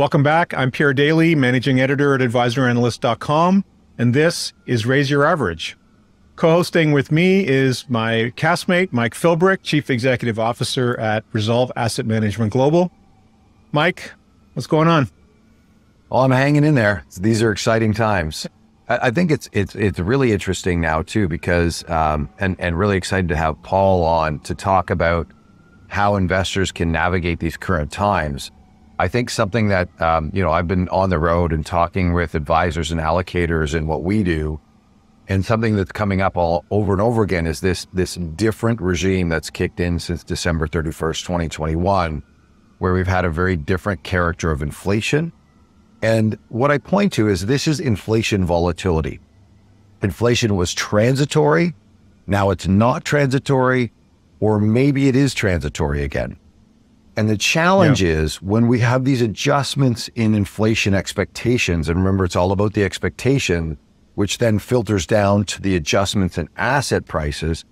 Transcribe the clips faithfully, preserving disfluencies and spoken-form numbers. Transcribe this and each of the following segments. Welcome back. I'm Pierre Daly, Managing Editor at Advisor Analyst dot com, and this is Raise Your Average. Co-hosting with me is my castmate, Mike Philbrick, Chief Executive Officer at Resolve Asset Management Global. Mike, what's going on? Well, I'm hanging in there. These are exciting times. I think it's it's it's really interesting now too, because um, and and really excited to have Paul on to talk about how investors can navigate these current times. I think something that, um, you know, I've been on the road and talking with advisors and allocators and what we do, and something that's coming up all over and over again is this this different regime that's kicked in since December thirty-first, twenty twenty-one, where we've had a very different character of inflation. And what I point to is this is inflation volatility. Inflation was transitory. Now it's not transitory, or maybe it is transitory again. And the challenge yeah. is when we have these adjustments in inflation expectations, and remember, it's all about the expectation, which then filters down to the adjustments in asset prices,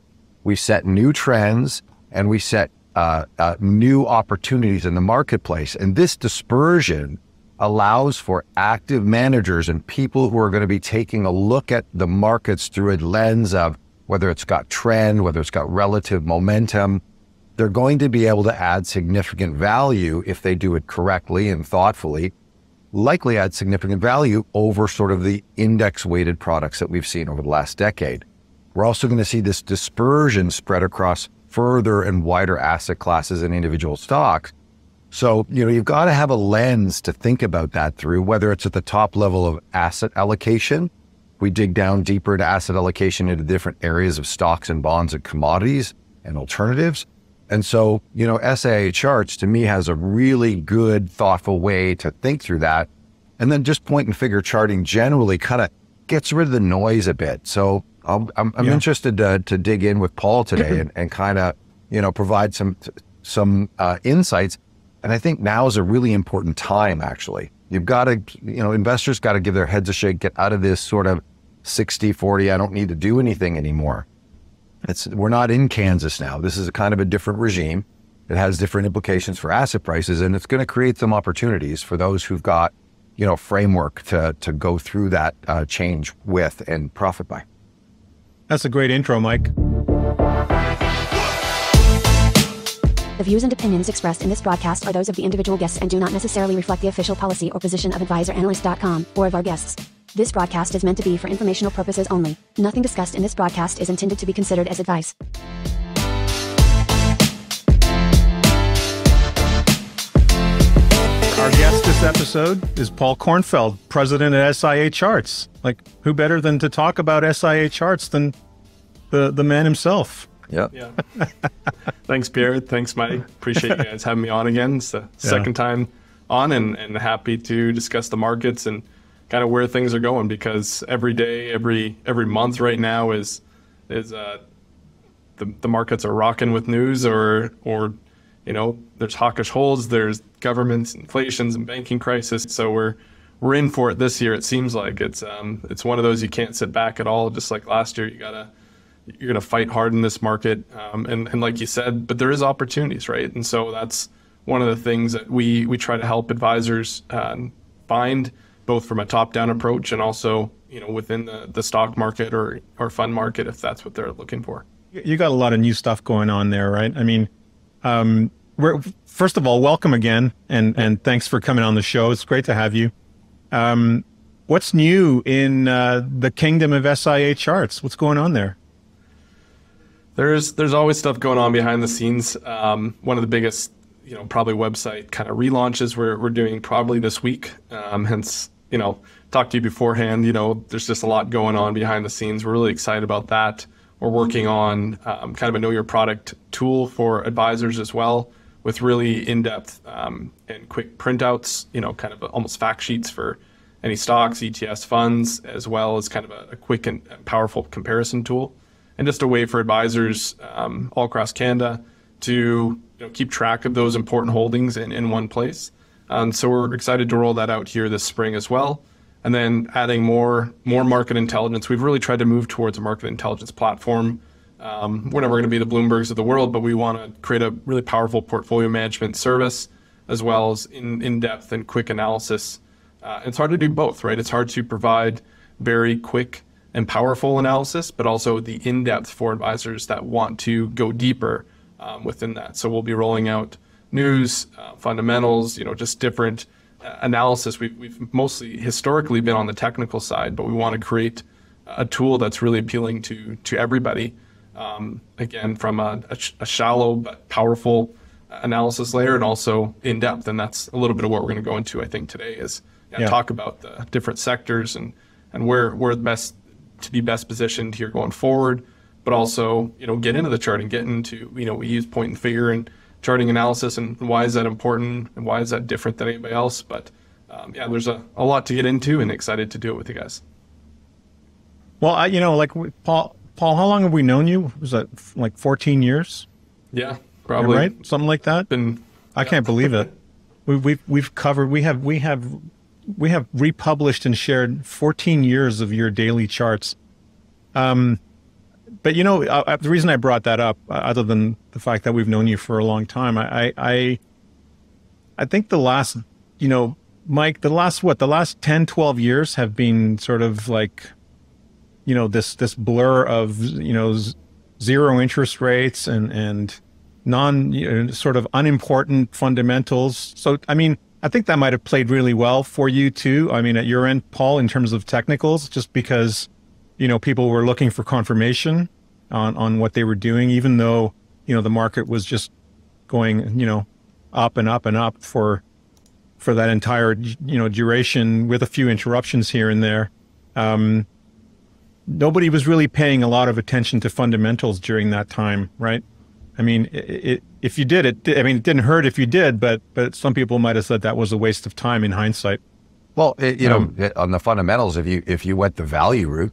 we set new trends and we set uh, uh, new opportunities in the marketplace. And this dispersion allows for active managers and people who are going to be taking a look at the markets through a lens of whether it's got trend, whether it's got relative momentum. They're going to be able to add significant value if they do it correctly and thoughtfully, likely add significant value over sort of the index weighted products that we've seen over the last decade. We're also going to see this dispersion spread across further and wider asset classes and individual stocks. So, you know, you've got to have a lens to think about that through, whether it's at the top level of asset allocation. We dig down deeper to asset allocation into different areas of stocks and bonds and commodities and alternatives. And so, you know, S I A Charts to me has a really good, thoughtful way to think through that. And then just point and figure charting generally kind of gets rid of the noise a bit. So I'll, I'm, I'm yeah. interested to, to dig in with Paul today and, and kind of, you know, provide some, some uh, insights. And I think now is a really important time, actually. You've got to, you know, investors got to give their heads a shake, get out of this sort of sixty forty, I don't need to do anything anymore. It's, we're not in Kansas now. This is a kind of a different regime. It has different implications for asset prices, and it's going to create some opportunities for those who've got, you know, framework to, to go through that uh, change with and profit by. That's a great intro, Mike. The views and opinions expressed in this broadcast are those of the individual guests and do not necessarily reflect the official policy or position of Advisor Analyst dot com or of our guests. This broadcast is meant to be for informational purposes only. Nothing discussed in this broadcast is intended to be considered as advice. Our guest this episode is Paul Kornfeld, president at S I A Charts. Like, who better than to talk about S I A Charts than the, the man himself? Yep. Yeah. Thanks, Pierre. Thanks, Mike. Appreciate you guys having me on again. It's the yeah. second time on, and, and happy to discuss the markets and kind of where things are going, because every day, every every month right now is is uh, the the markets are rocking with news, or or you know, there's hawkish holds, there's governments, inflations, and banking crisis. So we're we're in for it this year. It seems like it's um it's one of those you can't sit back at all. Just like last year, you gotta you're gonna fight hard in this market, um, and and like you said, but there is opportunities, right? And so that's one of the things that we we try to help advisors uh, find, both from a top-down approach and also, you know, within the, the stock market or, or fund market, if that's what they're looking for. You got a lot of new stuff going on there, right? I mean, um, we're, first of all, welcome again, and, and thanks for coming on the show. It's great to have you. Um, what's new in uh, the kingdom of S I A Charts? What's going on there? There's, there's always stuff going on behind the scenes. Um, one of the biggest, you know, probably website kind of relaunches we're, we're doing probably this week, um, hence, you know, talked to you beforehand, you know, there's just a lot going on behind the scenes. We're really excited about that. We're working on um, kind of a know your product tool for advisors as well, with really in-depth um, and quick printouts, you know, kind of almost fact sheets for any stocks, E T Fs, funds, as well as kind of a, a quick and powerful comparison tool. And just a way for advisors um, all across Canada to, you know, keep track of those important holdings in, in one place. Um, so we're excited to roll that out here this spring as well. And then adding more more market intelligence. We've really tried to move towards a market intelligence platform. Um, we're never going to be the Bloombergs of the world, but we want to create a really powerful portfolio management service as well as in, in depth and quick analysis. Uh, it's hard to do both, right? It's hard to provide very quick and powerful analysis, but also the in-depth for advisors that want to go deeper um, within that. So we'll be rolling out news, uh, fundamentals, you know, just different uh, analysis. We've, we've mostly historically been on the technical side, but we want to create a tool that's really appealing to, to everybody. Um, again, from a, a, sh a shallow but powerful analysis layer, and also in depth. And that's a little bit of what we're going to go into, I think, today is yeah, yeah. talk about the different sectors and, and where we're best to be best positioned here going forward, but also, you know, get into the chart and get into, you know, we use point and figure and charting analysis, and why is that important and why is that different than anybody else? But um, yeah, there's a, a lot to get into, and excited to do it with you guys. Well, I, you know, like Paul, Paul, how long have we known you? Was that like fourteen years? Yeah, probably. You're right? Something like that. Been, I yeah. can't believe it. We, we've, we've covered, we have, we have, we have republished and shared fourteen years of your daily charts. Um, but you know, I, I, the reason I brought that up, uh, other than the fact that we've known you for a long time, I, I, I think the last, you know, Mike, the last, what, the last ten, twelve years have been sort of like, you know, this this blur of, you know, zero interest rates and and non you know, sort of unimportant fundamentals. So I mean, I think that might have played really well for you too. I mean, at your end, Paul, in terms of technicals, just because, you know, people were looking for confirmation on on what they were doing, even though, you know, the market was just going, you know, up and up and up for for that entire, you know, duration, with a few interruptions here and there. Um, Nobody was really paying a lot of attention to fundamentals during that time, right? I mean, it, it, if you did it, I mean, it didn't hurt if you did, but but some people might have said that was a waste of time in hindsight. Well, it, you um, know, on the fundamentals, if you if you went the value route,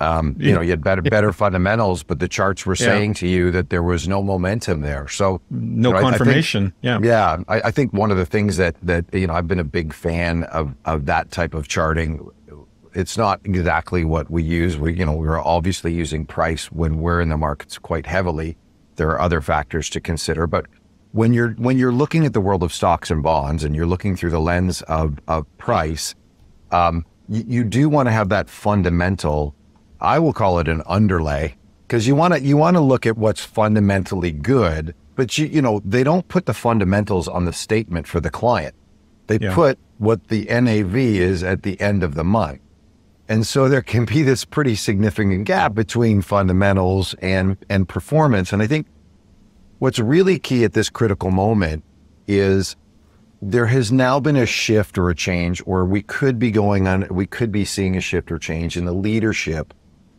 um, you yeah, know, you had better better yeah. fundamentals, but the charts were saying yeah. to you that there was no momentum there, so no you know, confirmation. I, I think, yeah, yeah. I, I think one of the things that that you know, I've been a big fan of of that type of charting. It's not exactly what we use. We, you know, we're obviously using price when we're in the markets quite heavily. There are other factors to consider, but when you're when you're looking at the world of stocks and bonds, and you're looking through the lens of of price, um, you, you do want to have that fundamental. I will call it an underlay, because you want to you want to look at what's fundamentally good, but you you know they don't put the fundamentals on the statement for the client. They yeah. put what the N A V is at the end of the month. And so there can be this pretty significant gap between fundamentals and, and performance. And I think what's really key at this critical moment is there has now been a shift or a change, or we could be going on, we could be seeing a shift or change in the leadership.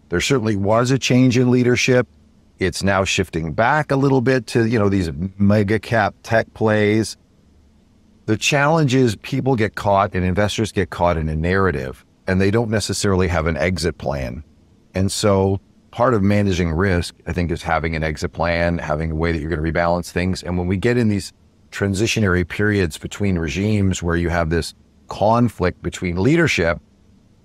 There certainly was a change in leadership. It's now shifting back a little bit to, you know, these mega cap tech plays. The challenge is people get caught, and investors get caught in a narrative, and they don't necessarily have an exit plan. And so part of managing risk, I think, is having an exit plan, having a way that you're going to rebalance things. And when we get in these transitionary periods between regimes where you have this conflict between leadership,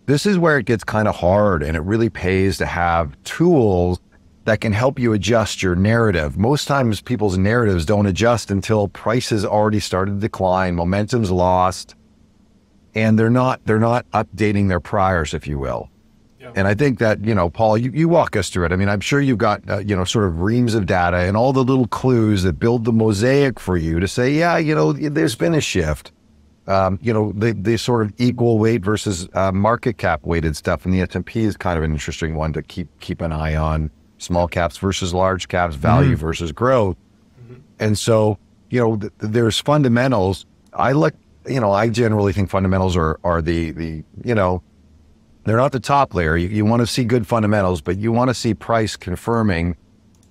this is where it gets kind of hard, and it really pays to have tools that can help you adjust your narrative. Most times people's narratives don't adjust until prices already started to decline, momentum's lost, and they're not they're not updating their priors, if you will. Yeah. And I think that, you know, Paul, you, you walk us through it. I mean, I'm sure you've got, uh, you know, sort of reams of data and all the little clues that build the mosaic for you to say, yeah, you know, there's been a shift. Um, you know, the, the sort of equal weight versus uh, market cap weighted stuff. And the S and P is kind of an interesting one to keep, keep an eye on. Small caps versus large caps, value mm-hmm. versus growth. Mm-hmm. And so, you know, th there's fundamentals. I like, you know, I generally think fundamentals are, are the, the, you know, they're not the top layer. You, you want to see good fundamentals, but you want to see price confirming,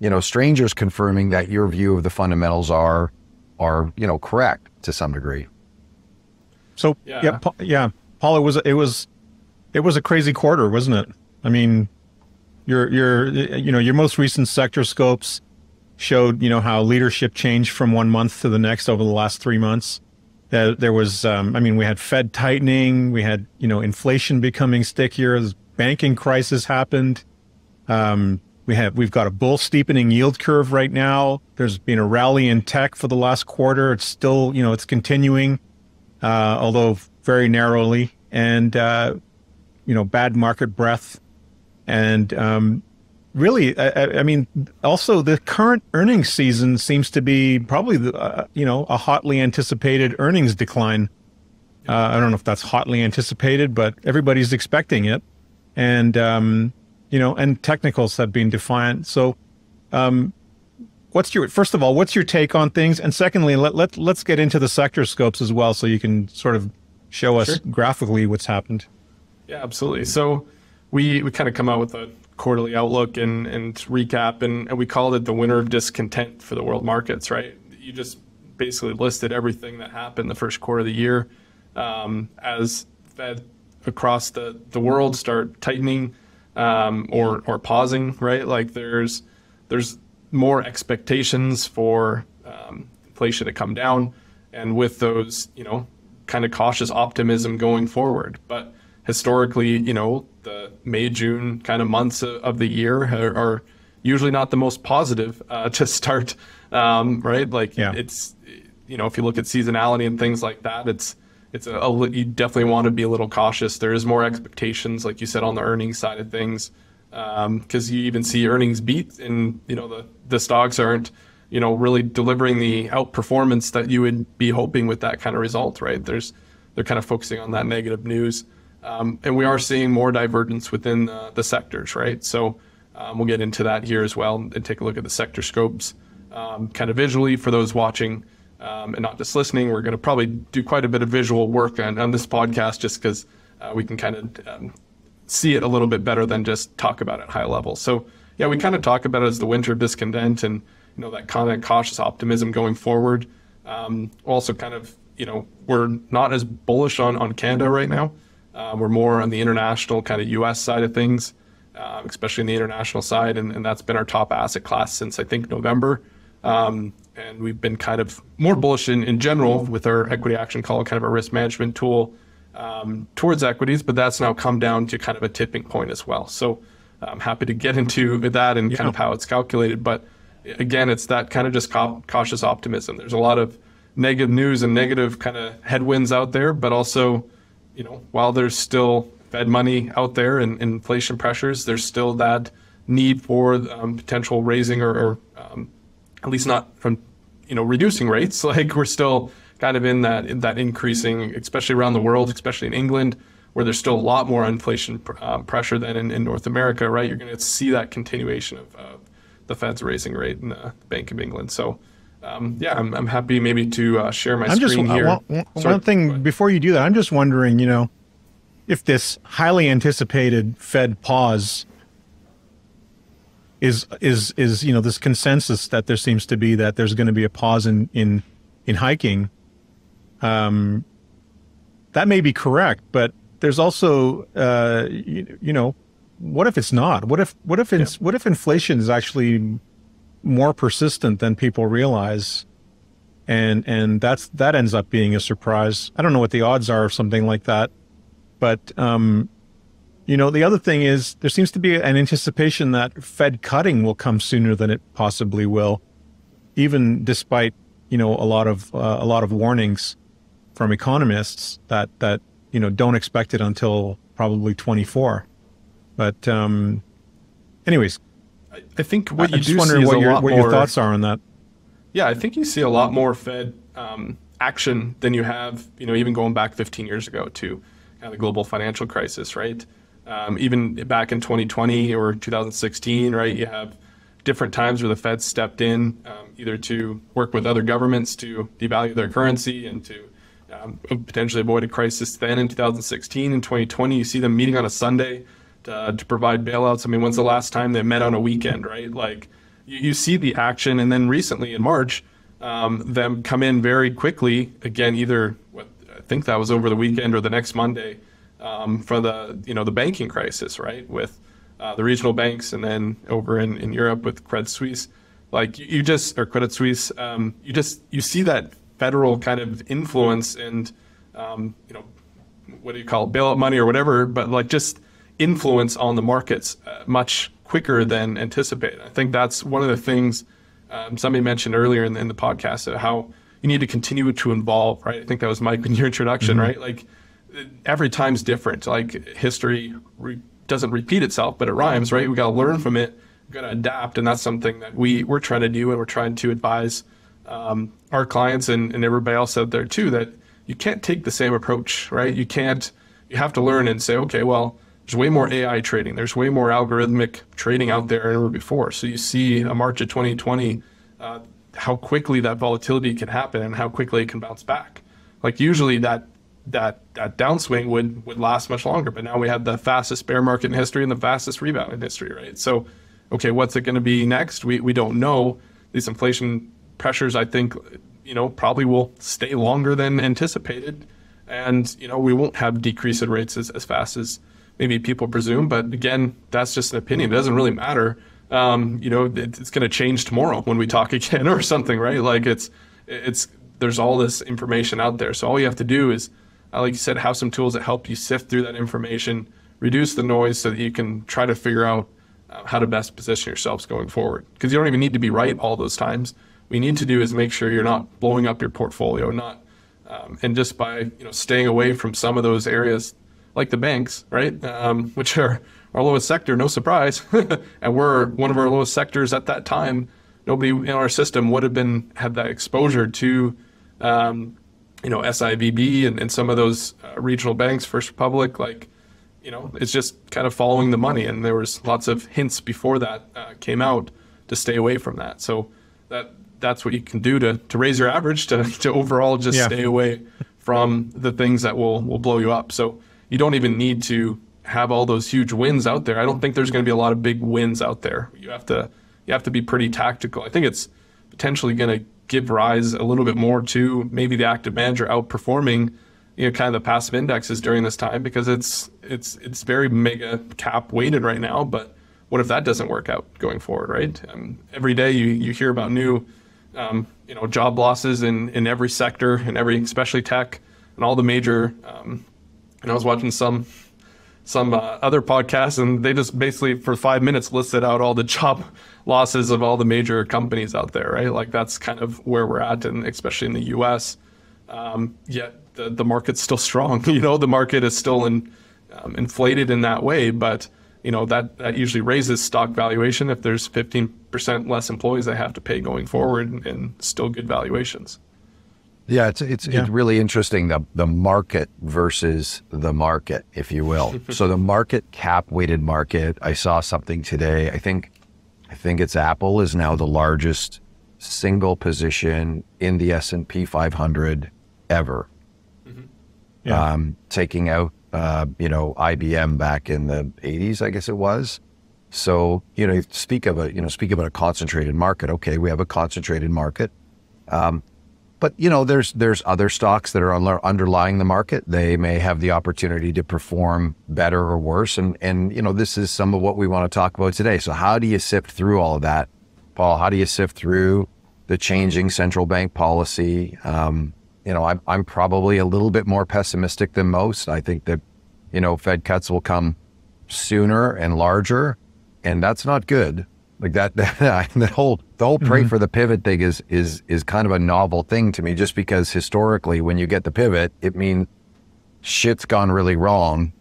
you know, strangers confirming that your view of the fundamentals are, are, you know, correct to some degree. So yeah, yeah, pa yeah. Paul, it was, it was, it was a crazy quarter, wasn't it? I mean, your, your, you know, your most recent sector scopes showed, you know, how leadership changed from one month to the next over the last three months. There was, um, I mean, we had Fed tightening, we had, you know, inflation becoming stickier, the banking crisis happened, um, We have, we've got a bull steepening yield curve right now. There's been a rally in tech for the last quarter. It's still, you know, it's continuing, uh, although very narrowly, and, uh, you know, bad market breadth. And um, really, I, I mean, also the current earnings season seems to be probably, the, uh, you know, a hotly anticipated earnings decline. Uh, I don't know if that's hotly anticipated, but everybody's expecting it. And, um, you know, and technicals have been defiant. So, um, what's your, first of all, what's your take on things? And secondly, let, let, let's get into the sector scopes as well, so you can sort of show us sure. graphically what's happened. Yeah, absolutely. So we, we kind of come out with a quarterly outlook and, and recap, and, and we called it the winter of discontent for the world markets, right? You just basically listed everything that happened the first quarter of the year, um, as Fed across the, the world start tightening, um, or, or pausing, right? Like there's, there's more expectations for, um, inflation to come down, and with those, you know, kind of cautious optimism going forward. But historically, you know, the May, June kind of months of the year are, are usually not the most positive, uh, to start, um, right? Like yeah. it's, you know, if you look at seasonality and things like that, it's, It's a, a you definitely want to be a little cautious. There is more expectations, like you said, on the earnings side of things, because um, you even see earnings beat, and you know the the stocks aren't, you know, really delivering the outperformance that you would be hoping with that kind of result, right? There's they're kind of focusing on that negative news, um, and we are seeing more divergence within the, the sectors, right? So um, we'll get into that here as well, and take a look at the sector scopes, um, kind of visually for those watching. Um, and not just listening, we're going to probably do quite a bit of visual work on, on this podcast, just because uh, we can kind of um, see it a little bit better than just talk about it at high level. So yeah, we kind of talk about it as the winter of discontent, and you know that kind of cautious optimism going forward. Um, also, kind of you know we're not as bullish on on Canada right now. Uh, we're more on the international kind of U S side of things, uh, especially in the international side, and, and that's been our top asset class since I think November. Um, And we've been kind of more bullish in, in general with our equity action call, kind of a risk management tool, um, towards equities, but that's now come down to kind of a tipping point as well. So I'm happy to get into that and yeah. kind of how it's calculated. But again, it's that kind of just cautious optimism. There's a lot of negative news and negative kind of headwinds out there, but also, you know, while there's still Fed money out there and, and inflation pressures, there's still that need for um, potential raising or, or um, at least not from, you know, reducing rates. Like we're still kind of in that in that increasing, especially around the world, especially in England, where there's still a lot more inflation pr uh, pressure than in, in North America, right? You're going to see that continuation of uh, the Fed's raising rate in the Bank of England. So, um, yeah, I'm, I'm happy maybe to uh, share my I'm screen just, here. Uh, one, one, Sorry, one thing before you do that, I'm just wondering, you know, if this highly anticipated Fed pause Is is is you know this consensus that there seems to be that there's going to be a pause in in in hiking. Um, that may be correct, but there's also uh, you, you know, what if it's not? What if what if it's, yeah. what if inflation is actually more persistent than people realize, and and that's that ends up being a surprise. I don't know what the odds are of something like that, but. Um, You know, the other thing is there seems to be an anticipation that Fed cutting will come sooner than it possibly will, even despite, you know, a lot of uh, a lot of warnings from economists that that, you know, don't expect it until probably twenty-four. But um, anyways, I, I think what you do see is a lot more. What your thoughts are on that? Yeah, I think you see a lot more Fed um, action than you have, you know, even going back fifteen years ago to kind of the global financial crisis, right? Um, even back in twenty twenty or two thousand sixteen, right, you have different times where the Fed stepped in, um, either to work with other governments to devalue their currency and to um, potentially avoid a crisis. Then in two thousand sixteen and twenty twenty, you see them meeting on a Sunday to, to provide bailouts. I mean, when's the last time they met on a weekend, right? Like you, you see the action. And then recently in March, um, them come in very quickly, again, either what, I think that was over the weekend or the next Monday, Um, for the, you know, the banking crisis, right, with uh, the regional banks, and then over in, in Europe with Credit Suisse, like you, you just, or Credit Suisse, um, you just, you see that federal kind of influence and, um, you know, what do you call it, bailout money or whatever, but like just influence on the markets uh, much quicker than anticipated. I think that's one of the things um, somebody mentioned earlier in the, in the podcast, how you need to continue to evolve, right? I think that was Mike in your introduction, mm-hmm. right? Like every time's different. Like history re- doesn't repeat itself, but it rhymes, right? We got to learn from it. We got to adapt, and that's something that we we're trying to do, and we're trying to advise um, our clients and, and everybody else out there too that you can't take the same approach, right? You can't. You have to learn and say, okay, well, there's way more A I trading. There's way more algorithmic trading out there than ever before. So you see a March of twenty twenty, uh, how quickly that volatility can happen and how quickly it can bounce back. Like usually that that that downswing would would last much longer, but now we have the fastest bear market in history and the fastest rebound in history, right? So, okay, what's it going to be next? We we don't know. These inflation pressures, I think, you know, probably will stay longer than anticipated, and you know, we won't have decrease in rates as, as fast as maybe people presume, but again, that's just an opinion. It doesn't really matter. Um, you know, it, it's going to change tomorrow when we talk again or something, right? Like it's, it's, there's all this information out there. So all you have to do is, like you said, have some tools that help you sift through that information, reduce the noise so that you can try to figure out how to best position yourselves going forward. Because you don't even need to be right all those times. What you need to do is make sure you're not blowing up your portfolio, not, um, and just by, you know, staying away from some of those areas like the banks, right? Um, which are our lowest sector, no surprise. And we're one of our lowest sectors at that time. Nobody in our system would have been, had that exposure to, um, you know, S I V B and, and some of those uh, regional banks, First Republic, like, you know, it's just kind of following the money. And there was lots of hints before that uh, came out to stay away from that. So that that's what you can do to, to raise your average, to, to overall just yeah. stay away from the things that will, will blow you up. So you don't even need to have all those huge wins out there. I don't think there's going to be a lot of big wins out there. You have to you have to be pretty tactical. I think it's potentially going to give rise a little bit more to maybe the active manager outperforming, you know, kind of the passive indexes during this time, because it's it's it's very mega cap weighted right now. But what if that doesn't work out going forward, right? Um, every day you you hear about new um, you know job losses in in every sector and every, especially tech and all the major. Um, and I was watching some. some uh, other podcasts, and they just basically for five minutes listed out all the job losses of all the major companies out there, right? Like that's kind of where we're at, and especially in the U S Um, yet the, the market's still strong. You know, the market is still in, um, inflated in that way, but you know that, that usually raises stock valuation if there's fifteen percent less employees they have to pay going forward, and, and still good valuations. Yeah, it's it's, yeah. it's really interesting, the, the market versus the market, if you will. So the market cap weighted market, I saw something today. I think I think it's Apple is now the largest single position in the S and P five hundred ever. Mm-hmm. Yeah. Um, taking out, uh, you know, I B M back in the eighties, I guess it was. So, you know, speak of a, you know, speak about a concentrated market. Okay, we have a concentrated market. Um, But, you know, there's there's other stocks that are underlying the market. They may have the opportunity to perform better or worse. And, and you know, this is some of what we want to talk about today. So how do you sift through all of that, Paul? How do you sift through the changing central bank policy? Um, you know, I'm, I'm probably a little bit more pessimistic than most. I think that, you know, Fed cuts will come sooner and larger, and that's not good. Like that, that the whole the whole pray mm-hmm. for the pivot thing is is is kind of a novel thing to me, just because historically when you get the pivot, it means shit's gone really wrong,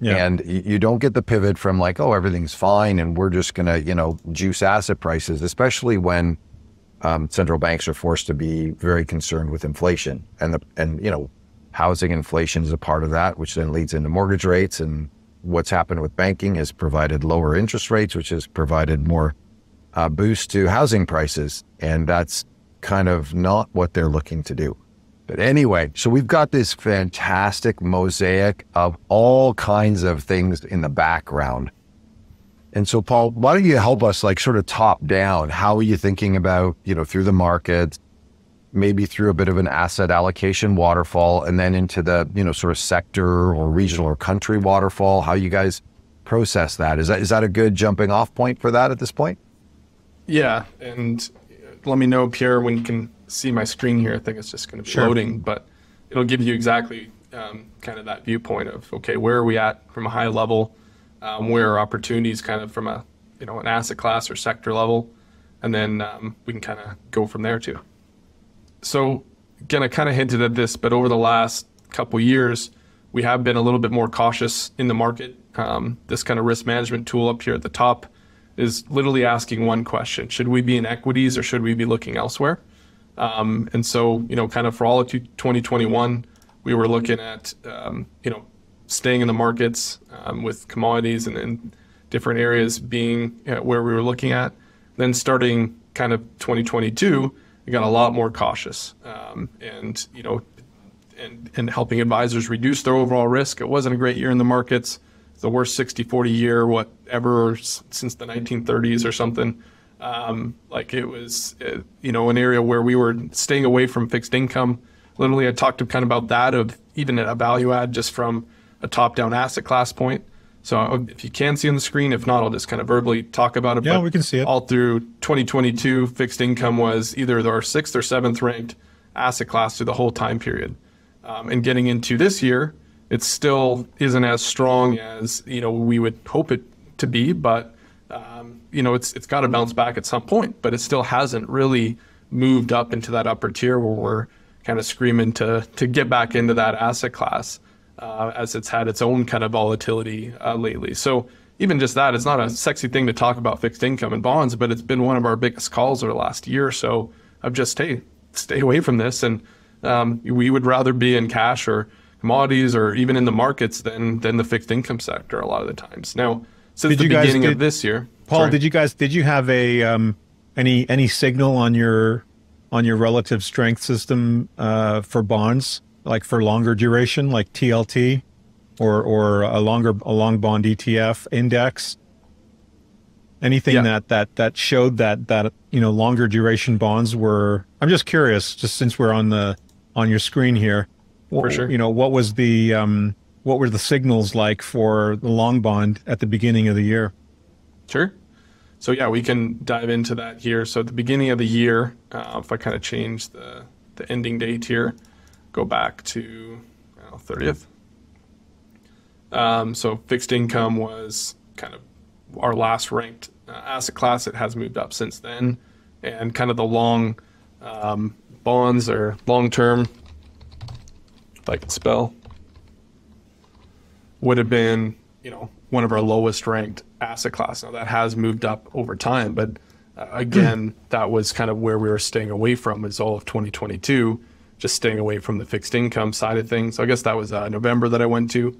yeah. and you don't get the pivot from like, oh, everything's fine and we're just gonna, you know, juice asset prices, especially when um, central banks are forced to be very concerned with inflation, and the and you know housing inflation is a part of that, which then leads into mortgage rates. And what's happened with banking has provided lower interest rates, which has provided more uh, boost to housing prices. And that's kind of not what they're looking to do. But anyway, so we've got this fantastic mosaic of all kinds of things in the background. And so, Paul, why don't you help us like sort of top down? How are you thinking about, you know, through the markets, maybe through a bit of an asset allocation waterfall, and then into the, you know, sort of sector or regional or country waterfall, how you guys process that? Is that, is that a good jumping off point for that at this point? Yeah. And let me know, Pierre, when you can see my screen here. I think it's just going to be sure. loading, but it'll give you exactly um, kind of that viewpoint of, okay, where are we at from a high level? Um, where are opportunities kind of from a you know, an asset class or sector level, and then um, we can kind of go from there too. So again, I kind of hinted at this, but over the last couple years, we have been a little bit more cautious in the market. Um, this kind of risk management tool up here at the top is literally asking one question: should we be in equities or should we be looking elsewhere? Um, and so, you know, kind of for all of twenty twenty-one, we were looking at, um, you know, staying in the markets um, with commodities and, and different areas being you know, where we were looking at. Then starting kind of twenty twenty-two, we got a lot more cautious um, and, you know, and, and helping advisors reduce their overall risk. It wasn't a great year in the markets. It's the worst sixty forty year, whatever, since the nineteen thirties or something. Um, like it was, uh, you know, an area where we were staying away from fixed income. Literally, I talked to kind of about that, of even a value add just from a top-down asset class point. So if you can see on the screen, if not, I'll just kind of verbally talk about it. Yeah, but we can see it. All through twenty twenty-two, fixed income was either our sixth or seventh ranked asset class through the whole time period. Um, and getting into this year, it still isn't as strong as, you know, we would hope it to be, but Um, you know, it's it's got to bounce back at some point, but it still hasn't really moved up into that upper tier where we're kind of screaming to to get back into that asset class, uh, as it's had its own kind of volatility uh, lately. So even just that, it's not a sexy thing to talk about fixed income and bonds, but it's been one of our biggest calls over the last year or so of just, hey, stay away from this. And um, we would rather be in cash or commodities or even in the markets than than the fixed income sector a lot of the times. Now, since the beginning of this year, Paul, did you guys did you have a um, any any signal on your on your relative strength system uh, for bonds, like for longer duration, like T L T, or or a longer a long bond E T F index? Anything yeah. that that that showed that that you know longer duration bonds were? I'm just curious, just since we're on the on your screen here, what, for sure. You know, what was the um, what were the signals like for the long bond at the beginning of the year? Sure. So yeah, we can dive into that here. So at the beginning of the year, uh, if I kind of change the, the ending date here, go back to well, thirtieth. Um, so fixed income was kind of our last ranked uh, asset class. It has moved up since then. And kind of the long um, bonds or long-term, if I could spell, would have been, you know, one of our lowest ranked asset class. Now that has moved up over time, but uh, again, that was kind of where we were staying away from is all of twenty twenty-two, just staying away from the fixed income side of things. So I guess that was uh, November that I went to,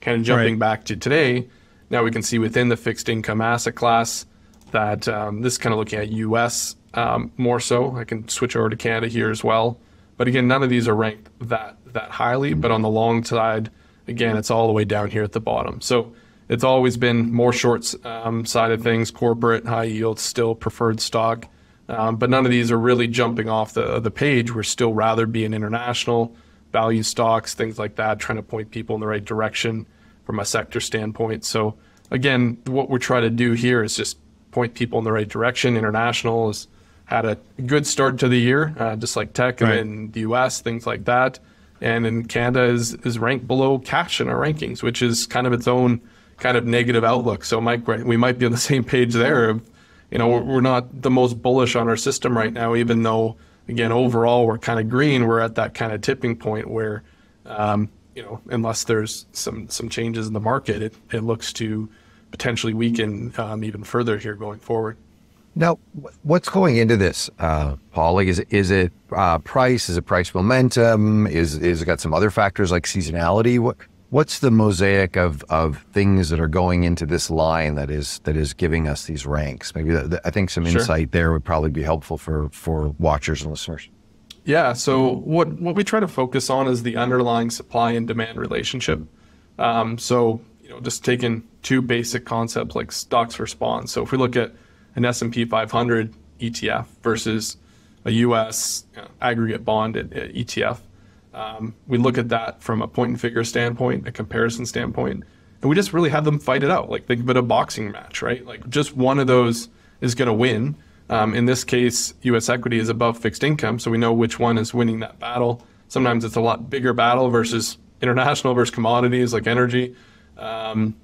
kind of jumping right back to today. Now we can see within the fixed income asset class that um, this kind of looking at U S um, more so. I can switch over to Canada here as well. But again, none of these are ranked that, that highly, but on the long side, again, it's all the way down here at the bottom. So it's always been more shorts um, side of things, corporate, high yield, still preferred stock. Um, but none of these are really jumping off the, the page. We're still rather being international, value stocks, things like that, trying to point people in the right direction from a sector standpoint. So again, what we're trying to do here is just point people in the right direction. International has had a good start to the year, uh, just like tech right. and in the U S, things like that. And in Canada is, is ranked below cash in our rankings, which is kind of its own kind of negative outlook. So Mike, we might be on the same page there. You know, we're not the most bullish on our system right now, even though, again, overall, we're kind of green. We're at that kind of tipping point where, um, you know, unless there's some, some changes in the market, it, it looks to potentially weaken um, even further here going forward. Now, what's going into this, uh, Paul? Like, is it, is it uh, price? Is it price momentum? Is is it got some other factors like seasonality? What what's the mosaic of of things that are going into this line that is that is giving us these ranks? Maybe th th I think some insight sure. there would probably be helpful for for watchers and listeners. Yeah. So what what we try to focus on is the underlying supply and demand relationship. Um, so you know, just taking two basic concepts like stocks response. So if we look at an S and P five hundred E T F versus a U S you know, aggregate bond at, at E T F. Um, we look at that from a point and figure standpoint, a comparison standpoint, and we just really have them fight it out. Like think of it a boxing match, right? Like just one of those is going to win. Um, in this case, U S equity is above fixed income, so we know which one is winning that battle. Sometimes it's a lot bigger battle versus international versus commodities like energy. Um,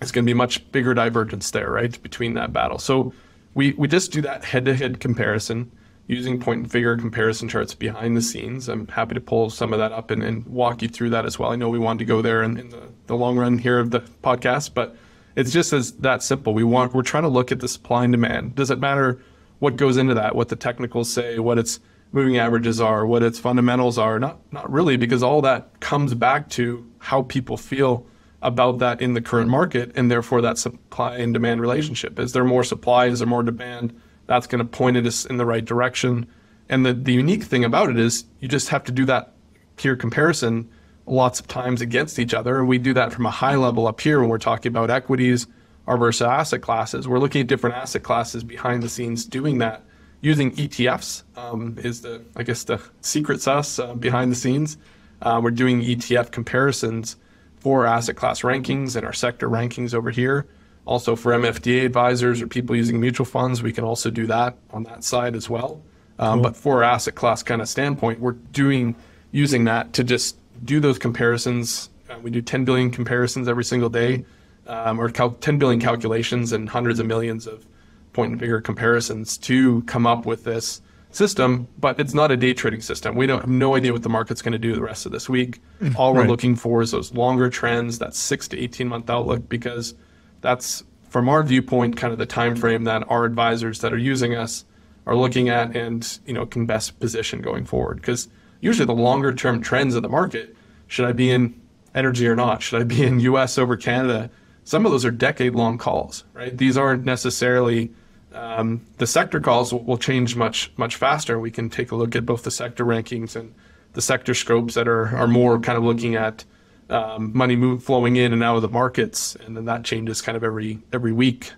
it's going to be much bigger divergence there, right, between that battle. So we, we just do that head-to-head comparison using point and figure comparison charts behind the scenes. I'm happy to pull some of that up and, and walk you through that as well. I know we wanted to go there in, in the, the long run here of the podcast, but it's just as that simple. We want, we're trying to look at the supply and demand. Does it matter what goes into that, what the technicals say, what its moving averages are, what its fundamentals are? Not, not really, because all that comes back to how people feel about that in the current market, and therefore that supply and demand relationship. Is there more supply? Is there more demand? That's going to point us in the right direction. And the, the unique thing about it is you just have to do that peer comparison lots of times against each other. And we do that from a high level up here when we're talking about equities or versus asset classes. We're looking at different asset classes behind the scenes doing that using E T Fs um, is the, I guess, the secret sauce uh, behind the scenes. Uh, we're doing E T F comparisons for asset class rankings and our sector rankings over here. Also for M F D A advisors or people using mutual funds, we can also do that on that side as well. Um, cool. But for asset class kind of standpoint, we're doing using that to just do those comparisons. Uh, we do ten billion comparisons every single day, um, or cal ten billion calculations and hundreds of millions of point and figure comparisons to come up with this system. But it's not a day trading system. We don't have no idea what the market's going to do the rest of this week. All we're right. looking for is those longer trends, that six to eighteen month outlook, because that's, from our viewpoint, kind of the time frame that our advisors that are using us are looking at and, you know, can best position going forward. Because usually the longer term trends of the market, should I be in energy or not? Should I be in U S over Canada? Some of those are decade long calls, right? These aren't necessarily, um, the sector calls will, will change much, much faster. We can take a look at both the sector rankings and the sector scopes that are, are more kind of looking at Um, money move flowing in and out of the markets, and then that changes kind of every every week,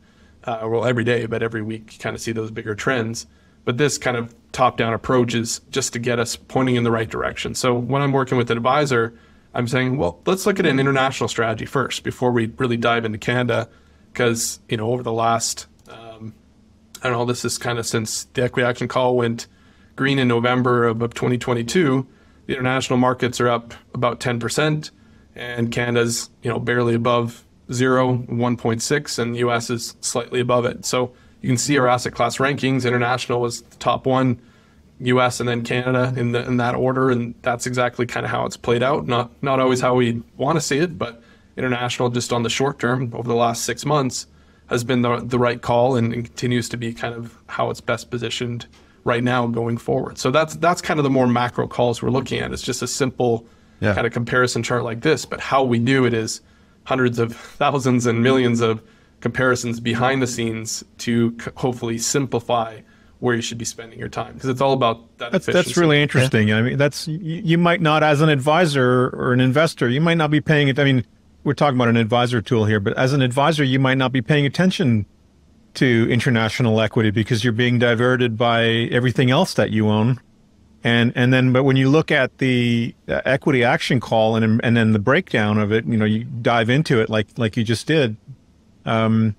uh, well every day, but every week you kind of see those bigger trends. But this kind of top-down approach is just to get us pointing in the right direction. So when I'm working with an advisor, I'm saying, well, let's look at an international strategy first before we really dive into Canada, because you know over the last um, I don't know, this is kind of since the equity action call went green in November of, of twenty twenty-two, the international markets are up about ten percent. And Canada's, you know, barely above zero, one point six, and the U S is slightly above it. So you can see our asset class rankings. International was the top one, U S and then Canada in the in that order, and that's exactly kind of how it's played out. Not not always how we want to see it, but international just on the short term over the last six months has been the the right call, and, and continues to be kind of how it's best positioned right now going forward. So that's that's kind of the more macro calls we're looking at. It's just a simple. Yeah. Kind of comparison chart like this, but how we do it is hundreds of thousands and millions of comparisons behind the scenes to hopefully simplify where you should be spending your time, because it's all about that. That's, that's really interesting. Yeah. I mean, that's you, you might not, as an advisor or an investor, you might not be paying it. I mean, we're talking about an advisor tool here, but as an advisor, you might not be paying attention to international equity because you're being diverted by everything else that you own. And and then, but when you look at the uh, equity action call and and then the breakdown of it, you know, you dive into it like like you just did. Um,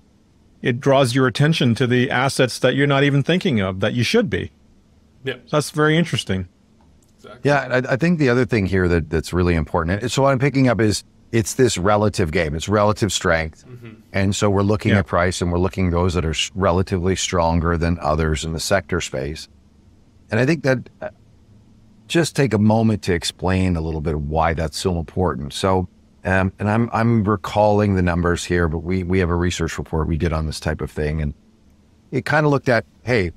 it draws your attention to the assets that you're not even thinking of that you should be. Yeah, so that's very interesting. Exactly. Yeah, I, I think the other thing here that that's really important. So what I'm picking up is it's this relative game. It's relative strength, mm-hmm. and so we're looking yeah. at price, and we're looking at those that are relatively stronger than others in the sector space. And I think that. Just take a moment to explain a little bit of why that's so important. So, um, and I'm, I'm recalling the numbers here, but we, we have a research report we did on this type of thing. And it kind of looked at, hey,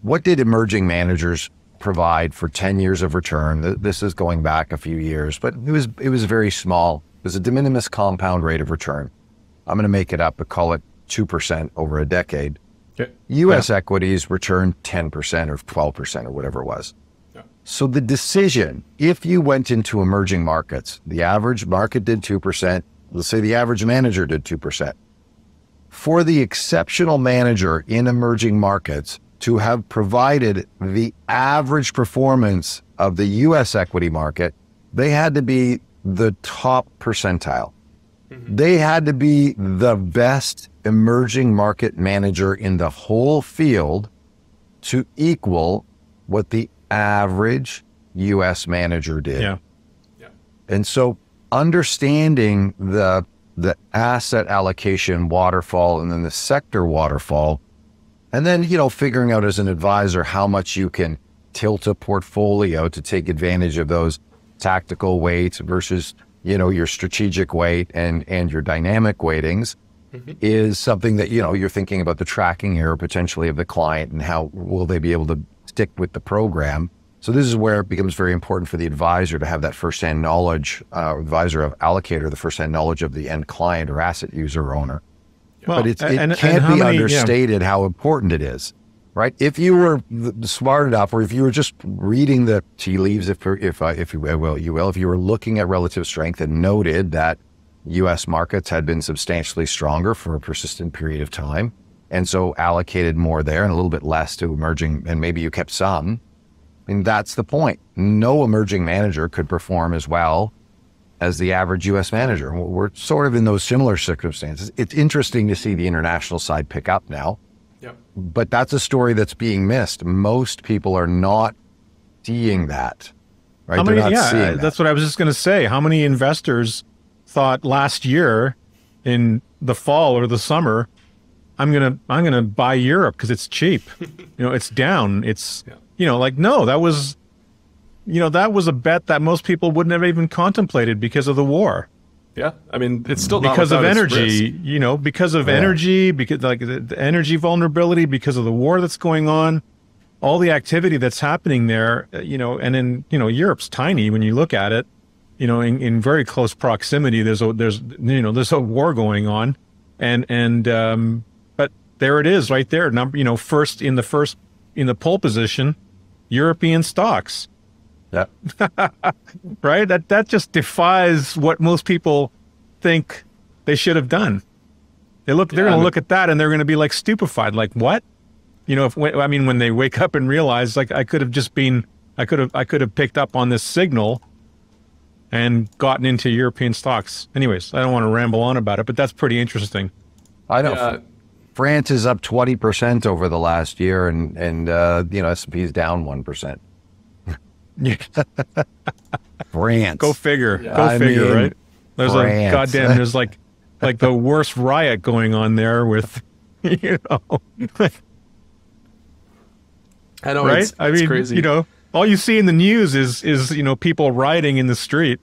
what did emerging managers provide for ten years of return? This is going back a few years, but it was, it was very small. It was a de minimis compound rate of return. I'm going to make it up, but call it two percent over a decade. Okay. U S Yeah. equities returned ten percent or twelve percent or whatever it was. So the decision, if you went into emerging markets, the average market did two percent, let's say the average manager did two percent. For the exceptional manager in emerging markets to have provided the average performance of the U S equity market, they had to be the top percentile. Mm-hmm. They had to be the best emerging market manager in the whole field to equal what the average U S manager did. Yeah. Yeah. And so understanding the the asset allocation waterfall and then the sector waterfall. And then, you know, figuring out as an advisor how much you can tilt a portfolio to take advantage of those tactical weights versus, you know, your strategic weight and, and your dynamic weightings mm-hmm. is something that, you know, you're thinking about the tracking error potentially of the client and how will they be able to stick with the program. So this is where it becomes very important for the advisor to have that firsthand knowledge, uh, advisor of allocator, the firsthand knowledge of the end client or asset user or owner. Well, but it's, it and, can't and be many, understated yeah. how important it is, right? If you were smart enough, or if you were just reading the tea leaves, if if uh, if you will, you will, if you were looking at relative strength and noted that U S markets had been substantially stronger for a persistent period of time, and so allocated more there and a little bit less to emerging, and maybe you kept some. And that's the point. No emerging manager could perform as well as the average U S manager. We're sort of in those similar circumstances. It's interesting to see the international side pick up now, yep. but that's a story that's being missed. Most people are not seeing that, right? How many, They're not yeah, seeing that. That's what I was just going to say. How many investors thought last year in the fall or the summer, I'm going to, I'm going to buy Europe because it's cheap. You know, it's down. It's, yeah. You know, like, no, that was, you know, that was a bet that most people wouldn't have even contemplated because of the war. Yeah. I mean, it's still not because of energy, you know, because of yeah. energy, because like the, the energy vulnerability, because of the war that's going on, all the activity that's happening there, you know, and then, you know, Europe's tiny when you look at it, you know, in, in very close proximity, there's a, there's, you know, there's a war going on and, and, um, but there it is right there. Number, you know, first in the first, in the pole position, European stocks, yeah, right. That that just defies what most people think they should have done. They look, they're yeah, going to look at that and they're going to be like stupefied, like what? You know, if I mean, when they wake up and realize, like, I could have just been, I could have, I could have picked up on this signal and gotten into European stocks. Anyways, I don't want to ramble on about it, but that's pretty interesting. I know. Uh, France is up twenty percent over the last year, and, and uh, you know, S and P is down one percent. France. Go figure. Yeah. Go I figure, mean, right? There's France. Like, goddamn, there's like, like the worst riot going on there with, you know. I know, right? It's, I mean, it's crazy. You know, all you see in the news is, is you know, people rioting in the street,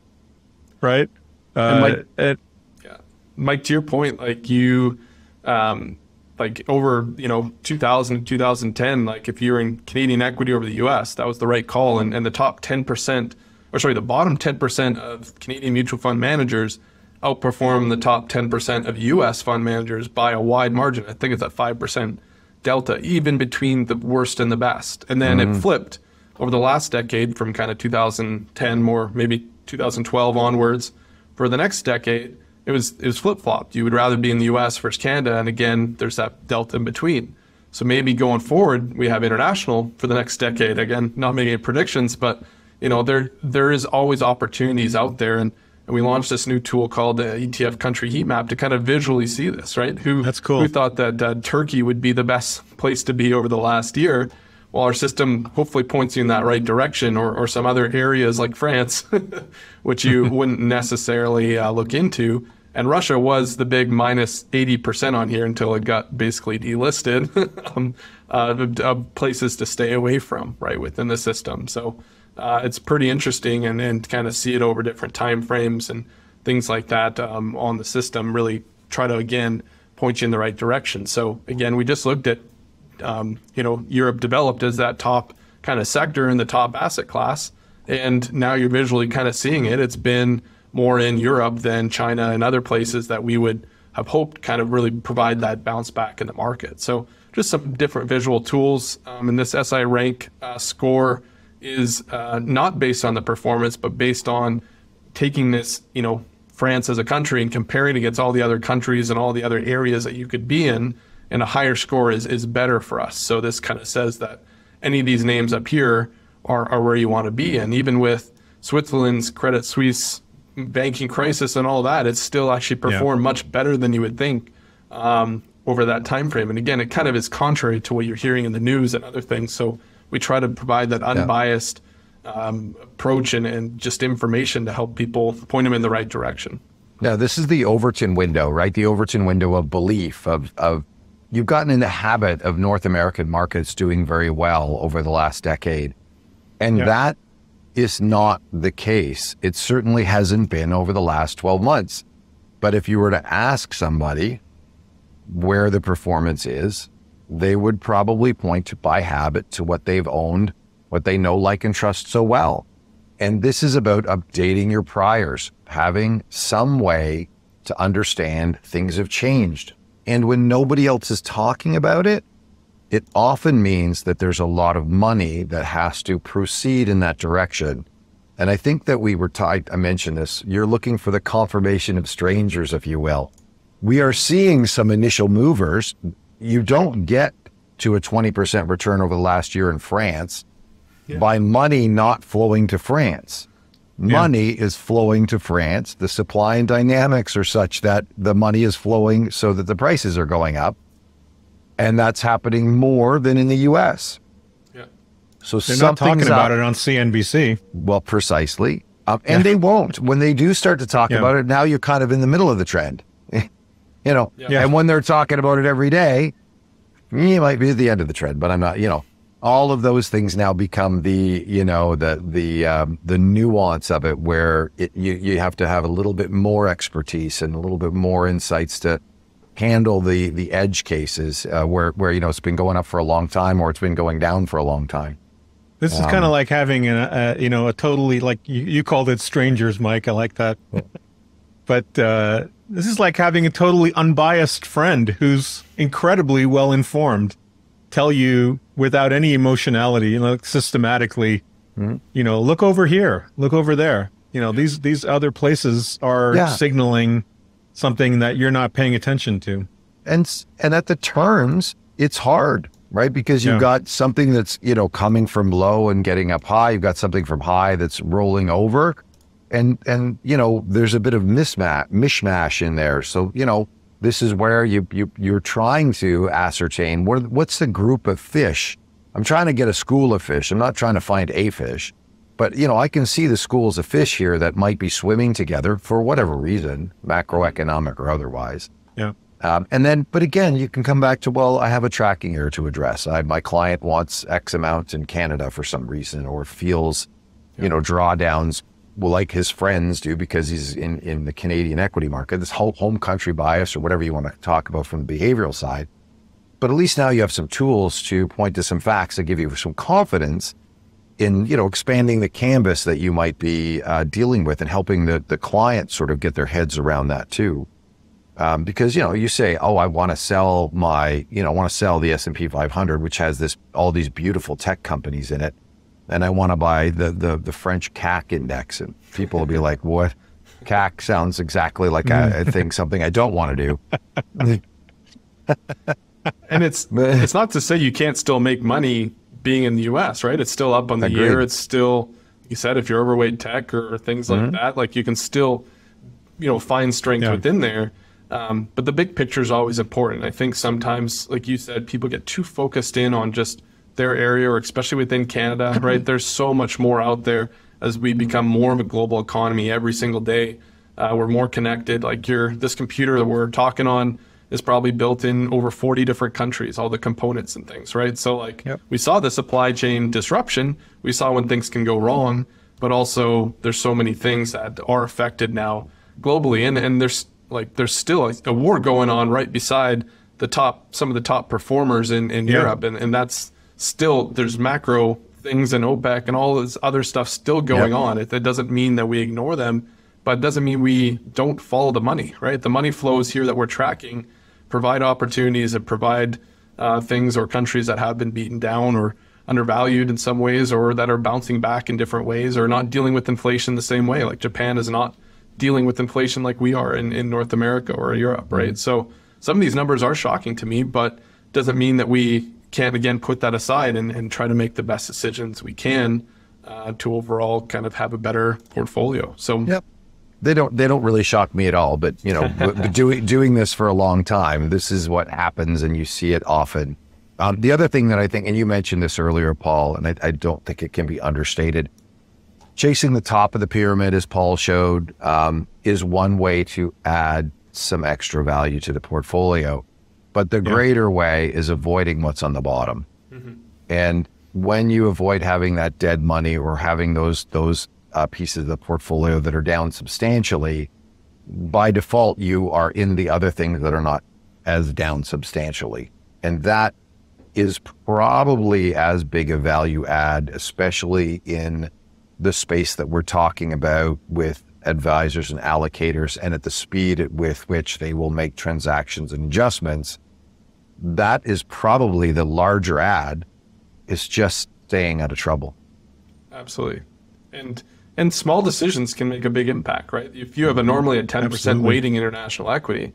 right? Uh, and Mike, it, yeah. Mike, to your point, like you... Um, like over, you know, two thousand, two thousand ten, like if you're in Canadian equity over the U S, that was the right call. And, and the top ten percent, or sorry, the bottom ten percent of Canadian mutual fund managers outperform the top ten percent of U S fund managers by a wide margin. I think it's that five percent delta, even between the worst and the best. And then mm-hmm. it flipped over the last decade from kind of two thousand ten, more maybe two thousand twelve onwards. For the next decade, It was, it was flip-flopped. You would rather be in the U S versus Canada. And again, there's that delta in between. So maybe going forward, we have international for the next decade. Again, not making any predictions, but you know, there, there is always opportunities out there. And, and we launched this new tool called the uh, E T F Country Heat Map to kind of visually see this, right? Who, That's cool. Who thought that uh, Turkey would be the best place to be over the last year? Well, our system hopefully points you in that right direction, or, or some other areas like France, which you wouldn't necessarily uh, look into. And Russia was the big minus eighty percent on here until it got basically delisted, um, uh, uh, places to stay away from, right, within the system. So uh, it's pretty interesting, and, and kind of see it over different time frames and things like that um, on the system really try to, again, point you in the right direction. So, again, we just looked at, um, you know, Europe developed as that top kind of sector in the top asset class. And now you're visually kind of seeing it. It's been more in Europe than China and other places that we would have hoped kind of really provide that bounce back in the market. So just some different visual tools. Um, and this S I rank uh, score is uh, not based on the performance, but based on taking this, you know, France as a country and comparing it against all the other countries and all the other areas that you could be in. And a higher score is, is better for us. So this kind of says that any of these names up here are, are where you want to be. And even with Switzerland's Credit Suisse banking crisis and all that, it's still actually performed yeah. much better than you would think um, over that time frame. And again, it kind of is contrary to what you're hearing in the news and other things. So we try to provide that unbiased yeah. um, approach and, and just information to help people point them in the right direction. No, this is the Overton window, right? The Overton window of belief of, of you've gotten in the habit of North American markets doing very well over the last decade. And yeah. that is not the case. It certainly hasn't been over the last twelve months. But if you were to ask somebody where the performance is, they would probably point by habit to what they've owned, what they know, like, and trust so well. And this is about updating your priors, having some way to understand things have changed. And when nobody else is talking about it, it often means that there's a lot of money that has to proceed in that direction. And I think that we were tied, I mentioned this, you're looking for the confirmation of strangers, if you will. We are seeing some initial movers. You don't get to a twenty percent return over the last year in France yeah. by money not flowing to France. Money yeah. is flowing to France. The supply and dynamics are such that the money is flowing so that the prices are going up. And that's happening more than in the U S. Yeah. So they're not talking about up. it on C N B C. Well, precisely. Um, and yeah. they won't. When they do start to talk yeah. about it, now you're kind of in the middle of the trend. You know, yeah. and when they're talking about it every day, it might be at the end of the trend, but I'm not, you know, all of those things now become the, you know, the, the, um, the nuance of it where it, you, you have to have a little bit more expertise and a little bit more insights to handle the, the edge cases uh, where, where, you know, it's been going up for a long time or it's been going down for a long time. This is um, kind of like having, a, a, you know, a totally, like you, you called it strangers, Mike. I like that. Yeah. But, uh, this is like having a totally unbiased friend who's incredibly well-informed tell you without any emotionality, you know, systematically, mm-hmm. you know, look over here, look over there. You know, these, these other places are yeah. signaling something that you're not paying attention to. And, and at the turns, it's hard, right? Because you've yeah. got something that's, you know, coming from low and getting up high. You've got something from high that's rolling over. And, and, you know, there's a bit of mismatch, mishmash in there. So, you know, this is where you, you, you're trying to ascertain what, what's the group of fish. I'm trying to get a school of fish. I'm not trying to find a fish, but, you know, I can see the schools of fish here that might be swimming together for whatever reason, macroeconomic or otherwise. Yeah. Um, and then, but again, you can come back to, well, I have a tracking error to address. I, my client wants X amount in Canada for some reason, or feels, yeah. you know, drawdowns like his friends do because he's in, in the Canadian equity market, this whole home country bias or whatever you want to talk about from the behavioral side. But at least now you have some tools to point to some facts that give you some confidence in, you know, expanding the canvas that you might be uh, dealing with and helping the, the client sort of get their heads around that too. Um, because, you know, you say, oh, I want to sell my, you know, I want to sell the S and P five hundred, which has this, all these beautiful tech companies in it. And I want to buy the, the, the French C A C index. And people will be like, what? C A C sounds exactly like I, I think something I don't want to do. And it's it's not to say you can't still make money being in the U S, right? It's still up on the Agreed. year. It's still, you said, if you're overweight tech or things like mm-hmm. that, like you can still, you know, find strength yeah. within there. Um, but the big picture is always important. I think sometimes, like you said, people get too focused in on just their area, or especially within Canada, right? There's so much more out there as we become more of a global economy every single day. Uh, we're more connected. Like your, this computer that we're talking on is probably built in over forty different countries, all the components and things, right? So like yep. we saw the supply chain disruption. We saw when things can go wrong, but also there's so many things that are affected now globally. And, and there's like, there's still a, a war going on right beside the top, some of the top performers in, in yeah. Europe. And, and that's, still there's macro things and OPEC and all this other stuff still going yep. on. It, it doesn't mean that we ignore them, but it doesn't mean we don't follow the money, right? The money flows here that we're tracking provide opportunities and provide uh, things or countries that have been beaten down or undervalued in some ways, or that are bouncing back in different ways, or not dealing with inflation the same way. Like Japan is not dealing with inflation like we are in, in North America or Europe, right? Mm-hmm. So some of these numbers are shocking to me, but doesn't mean that we can't again put that aside and, and try to make the best decisions we can uh, to overall kind of have a better portfolio. So yep. they don't they don't really shock me at all. But you know, doing doing this for a long time, this is what happens, and you see it often. Um, the other thing that I think, and you mentioned this earlier, Paul, and I, I don't think it can be understated, chasing the top of the pyramid, as Paul showed, um, is one way to add some extra value to the portfolio. But the yeah. greater way is avoiding what's on the bottom. Mm-hmm. And when you avoid having that dead money or having those, those uh, pieces of the portfolio that are down substantially, by default, you are in the other things that are not as down substantially. And that is probably as big a value add, especially in the space that we're talking about with advisors and allocators, and at the speed with which they will make transactions and adjustments. That is probably the larger add. It's just staying out of trouble. Absolutely. And and small decisions can make a big impact, right? If you have a normally a ten percent weighting international equity,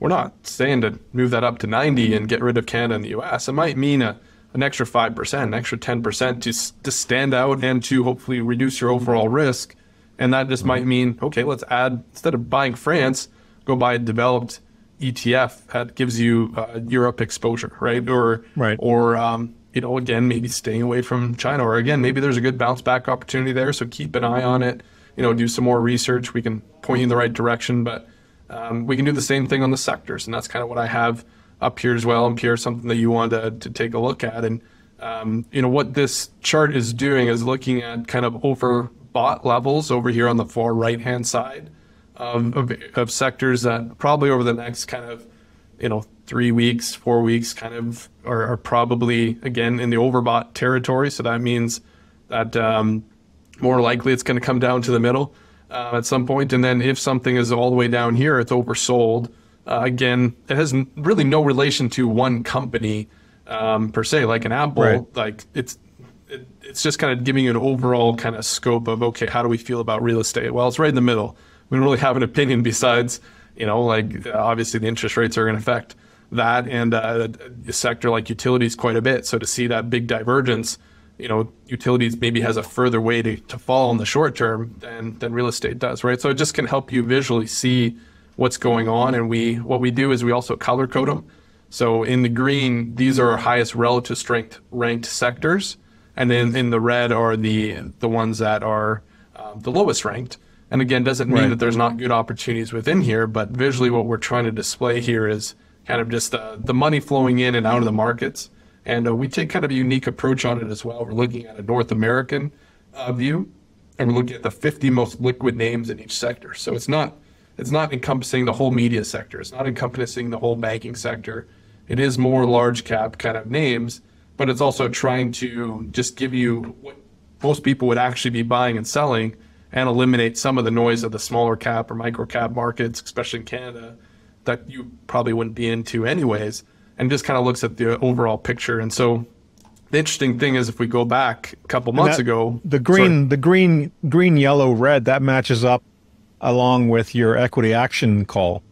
we're not saying to move that up to ninety and get rid of Canada and the U S. It might mean a, an extra five percent, an extra ten percent to, to stand out and to hopefully reduce your overall risk. And that just might mean, okay, let's add, instead of buying France, go buy a developed E T F that gives you uh, Europe exposure, right? Or, right. or um, you know, again, maybe staying away from China, or again, maybe there's a good bounce back opportunity there. So keep an eye on it, you know, do some more research. We can point you in the right direction, but um, we can do the same thing on the sectors. And that's kind of what I have up here as well. And Pierre, something that you wanted to, to take a look at. And, um, you know, what this chart is doing is looking at kind of over bought levels over here on the far right-hand side of, of, of sectors that probably over the next kind of, you know, three weeks, four weeks kind of are, are probably, again, in the overbought territory. So that means that um, more likely it's going to come down to the middle uh, at some point. And then if something is all the way down here, it's oversold. Uh, again, it has really no relation to one company um, per se, like an Apple, right. like it's, It, it's just kind of giving you an overall kind of scope of, okay, how do we feel about real estate? Well, it's right in the middle. We don't really have an opinion besides, you know, like uh, obviously the interest rates are going to affect that and uh, a sector like utilities quite a bit. So to see that big divergence, you know, utilities maybe has a further way to, to fall in the short term than, than real estate does, right? So it just can help you visually see what's going on. And we what we do is we also color code them. So in the green, these are our highest relative strength ranked sectors. And then in the red are the the ones that are uh, the lowest ranked. And again, doesn't mean right. that there's not good opportunities within here, but visually what we're trying to display here is kind of just uh, the money flowing in and out of the markets. And uh, we take kind of a unique approach on it as well. We're looking at a North American uh, view, and we're looking at the fifty most liquid names in each sector. So it's not, it's not encompassing the whole media sector. It's not encompassing the whole banking sector. It is more large cap kind of names, but it's also trying to just give you what most people would actually be buying and selling and eliminate some of the noise of the smaller cap or micro cap markets, especially in Canada, that you probably wouldn't be into anyways, and just kind of looks at the overall picture. And so the interesting thing is if we go back a couple months that, ago, the green, sorry. the green, green, yellow, red, that matches up along with your equity action call.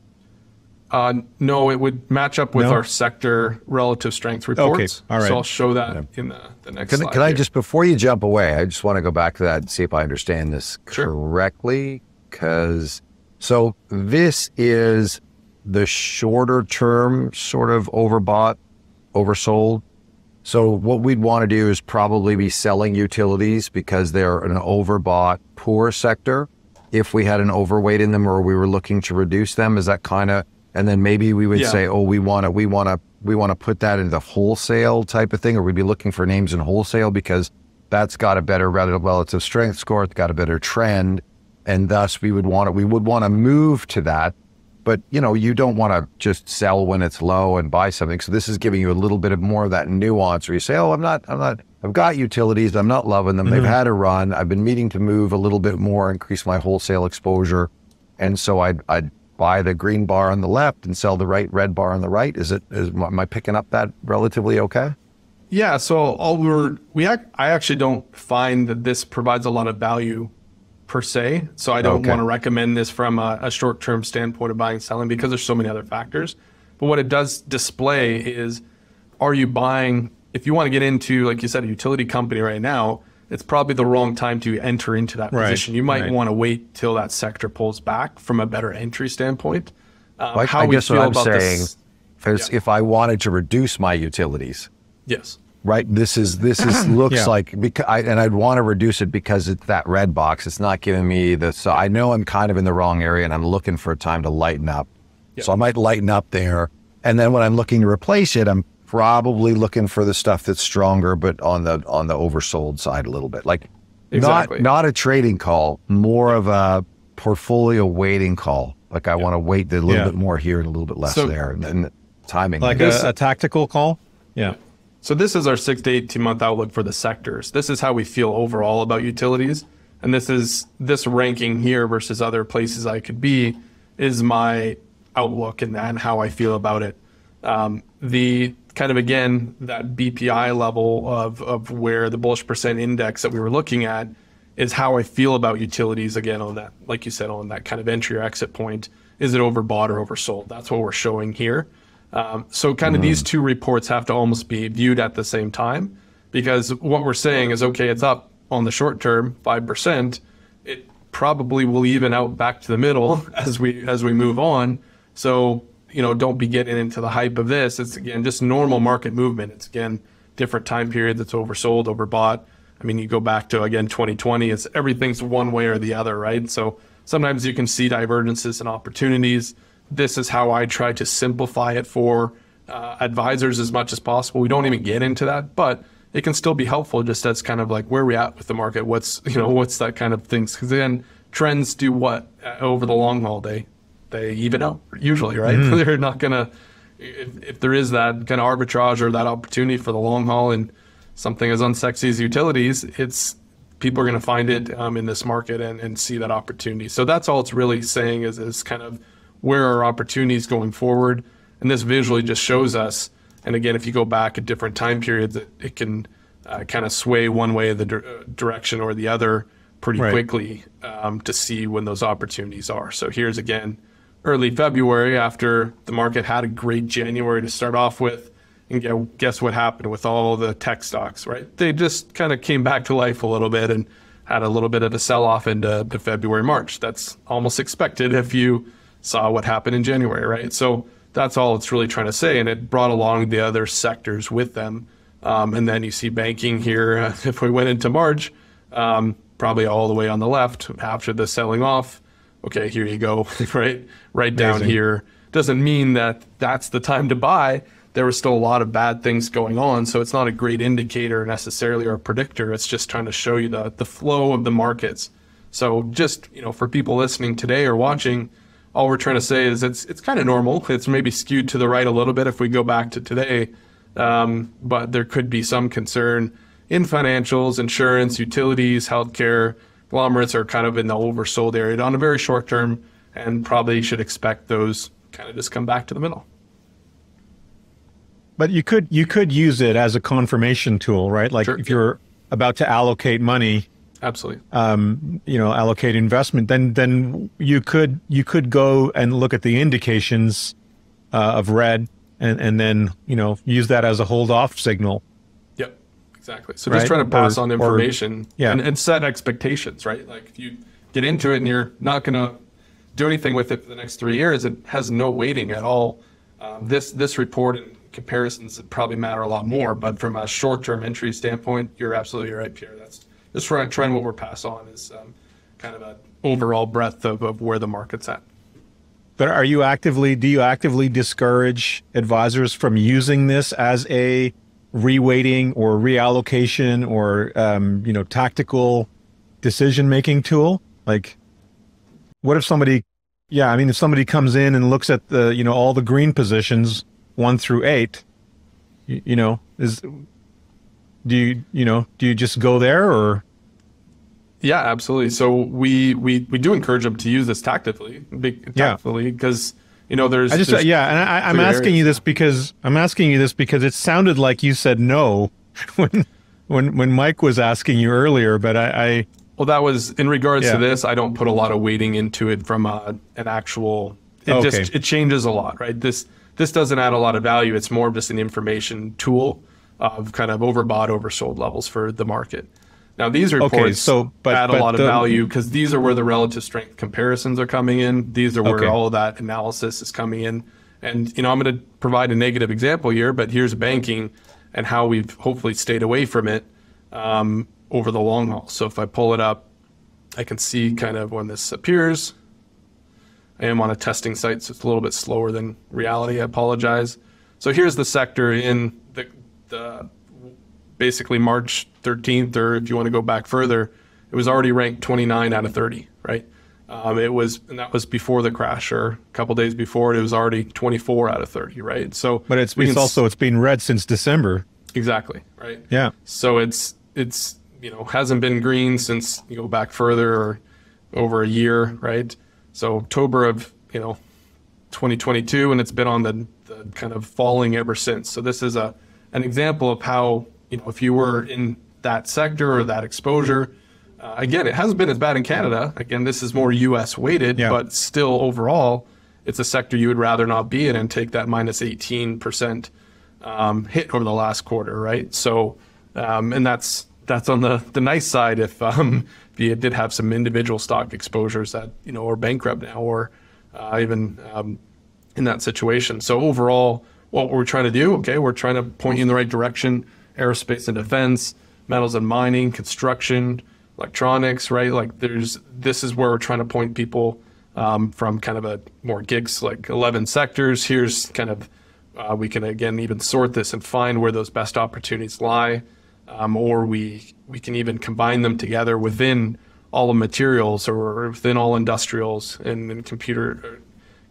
Uh, no, it would match up with no. our sector relative strength reports. Okay. All right. So I'll show that yeah. in the, the next can, slide. Can I here. just, before you jump away, I just want to go back to that and see if I understand this sure. correctly. Because, so this is the shorter term sort of overbought, oversold. So what we'd want to do is probably be selling utilities because they're an overbought, poor sector. If we had an overweight in them or we were looking to reduce them, is that kind of... And then maybe we would yeah. say, oh, we want to, we want to, we want to put that into the wholesale type of thing, or we'd be looking for names in wholesale because that's got a better relative strength score, it's got a better trend, and thus we would want to, we would want to move to that. But you know, you don't want to just sell when it's low and buy something. So this is giving you a little bit of more of that nuance where you say, oh, I'm not, I'm not, I've got utilities, I'm not loving them. Mm-hmm. They've had a run. I've been meaning to move a little bit more, increase my wholesale exposure, and so I'd, I'd. buy the green bar on the left and sell the right red bar on the right. Is it? Is, am I picking up that relatively okay? Yeah. So all we're we act, I actually don't find that this provides a lot of value per se. So I don't okay. want to recommend this from a, a short-term standpoint of buying and selling because there's so many other factors. But what it does display is, are you buying? If you want to get into, like you said, a utility company right now, it's probably the wrong time to enter into that right, position. You might right. want to wait till that sector pulls back from a better entry standpoint. Um, well, how I we guess feel what I'm about saying this, is yeah. if I wanted to reduce my utilities, yes, right? This is, this is looks yeah. like, because I, and I'd want to reduce it because it's that red box. It's not giving me the, so I know I'm kind of in the wrong area and I'm looking for a time to lighten up. Yep. So I might lighten up there. And then when I'm looking to replace it, I'm probably looking for the stuff that's stronger, but on the, on the oversold side a little bit, like exactly. not, not a trading call, more yep. of a portfolio weighting call. Like I yep. want to wait a little yeah. bit more here and a little bit less so, there and, and the timing. Like a, a tactical call. Yeah. So this is our six to eighteen month outlook for the sectors. This is how we feel overall about utilities. And this is this ranking here versus other places I could be is my outlook and, and how I feel about it. Um, the kind of, again, that B P I level of, of where the bullish percent index that we were looking at is how I feel about utilities. Again, on that, like you said, on that kind of entry or exit point, is it overbought or oversold? That's what we're showing here. Um, so kind of mm-hmm. these two reports have to almost be viewed at the same time, because what we're saying is, okay, it's up on the short term, five percent. It probably will even out back to the middle as we, as we move on. So, you know, don't be getting into the hype of this. It's again, just normal market movement. It's again, different time period that's oversold, overbought. I mean, you go back to again, twenty twenty, it's everything's one way or the other, right? So sometimes you can see divergences and opportunities. This is how I try to simplify it for uh, advisors as much as possible. We don't even get into that, but it can still be helpful just as kind of like where we at with the market. What's, you know, what's that kind of things? Because then trends do what uh, over the long haul? They, they even out usually, right? Mm-hmm. They're not going to, if, if there is that kind of arbitrage or that opportunity for the long haul and something as unsexy as utilities, it's people are going to find it um, in this market and, and see that opportunity. So that's all it's really saying is, is kind of, where are opportunities going forward? And this visually just shows us. And again, if you go back at different time periods, it, it can uh, kind of sway one way of the di direction or the other pretty right. quickly um, to see when those opportunities are. So here's again, early February after the market had a great January to start off with. And guess what happened with all the tech stocks, right? They just kind of came back to life a little bit and had a little bit of a sell-off into to February, March. That's almost expected if you saw what happened in January, right? So that's all it's really trying to say. And it brought along the other sectors with them. Um, and then you see banking here, uh, if we went into March, um, probably all the way on the left after the selling off. Okay, here you go, right? Right down Amazing. Here. Doesn't mean that that's the time to buy. There was still a lot of bad things going on. So it's not a great indicator necessarily or a predictor. It's just trying to show you the, the flow of the markets. So just, you know, for people listening today or watching, all we're trying to say is it's it's kind of normal. It's maybe skewed to the right a little bit if we go back to today, um, but there could be some concern in financials, insurance, utilities, healthcare. Conglomerates are kind of in the oversold area on a very short term, and probably should expect those kind of just come back to the middle. But you could you could use it as a confirmation tool, right? Like sure. if you're about to allocate money. Absolutely. Um, you know, allocate investment. Then, then you could you could go and look at the indications uh, of red, and and then you know use that as a hold off signal. Yep, exactly. So right? just trying to pass or, on information, or, yeah. and, and set expectations, right? Like if you get into it and you're not going to do anything with it for the next three years, it has no weighting at all. Uh, this this report and comparisons probably matter a lot more. But from a short term entry standpoint, you're absolutely right, Pierre. That's That's trying trying what we're passed on is um, kind of an overall breadth of, of where the market's at. But are you actively, do you actively discourage advisors from using this as a reweighting or reallocation or, um, you know, tactical decision-making tool? Like what if somebody, yeah, I mean, if somebody comes in and looks at the, you know, all the green positions one through eight, you, you know, is... Do you, you know, do you just go there or? Yeah, absolutely. So we, we, we do encourage them to use this tactically, tactfully, because, yeah. you know, there's, I just, there's yeah. And I, I'm asking areas. you this because I'm asking you this because it sounded like you said no, when, when, when Mike was asking you earlier, but I, I well, that was in regards yeah. to this. I don't put a lot of weighting into it from a, an actual, it okay. just, it changes a lot, right? This, this doesn't add a lot of value. It's more of just an information tool of kind of overbought, oversold levels for the market. Now these reports okay, so, but, add but a lot the, of value because these are where the relative strength comparisons are coming in. These are where okay. all of that analysis is coming in. And, you know, I'm going to provide a negative example here, but here's banking. and how we've hopefully stayed away from it um, over the long haul. So if I pull it up, I can see kind of when this appears. I am on a testing site, so it's a little bit slower than reality. I apologize. So here's the sector in the, the basically March thirteenth, or if you want to go back further, it was already ranked twenty-nine out of thirty, right? Um, it was, and that was before the crash, or a couple of days before it, it was already twenty-four out of thirty, right? So, but it's, it's also it's been red since December. Exactly, right? Yeah. So it's it's you know hasn't been green since you go back further or over a year, right? So October of you know twenty twenty-two, and it's been on the, the kind of falling ever since. So this is a an example of how you know if you were in that sector or that exposure. Uh, again, it hasn't been as bad in Canada. Again, this is more U S weighted, yeah. But still overall, it's a sector you would rather not be in and take that minus eighteen percent um, hit over the last quarter, right? So, um, and that's that's on the, the nice side if, um, if you did have some individual stock exposures that, you know, are bankrupt now or uh, even um, in that situation. So overall, what we're trying to do, okay, we're trying to point you in the right direction, aerospace and defense, metals and mining, construction, electronics, right? Like there's, this is where we're trying to point people um, from kind of a more gigs, like eleven sectors. Here's kind of, uh, we can again, even sort this and find where those best opportunities lie. Um, or we, we can even combine them together within all of materials or within all industrials and, and computer,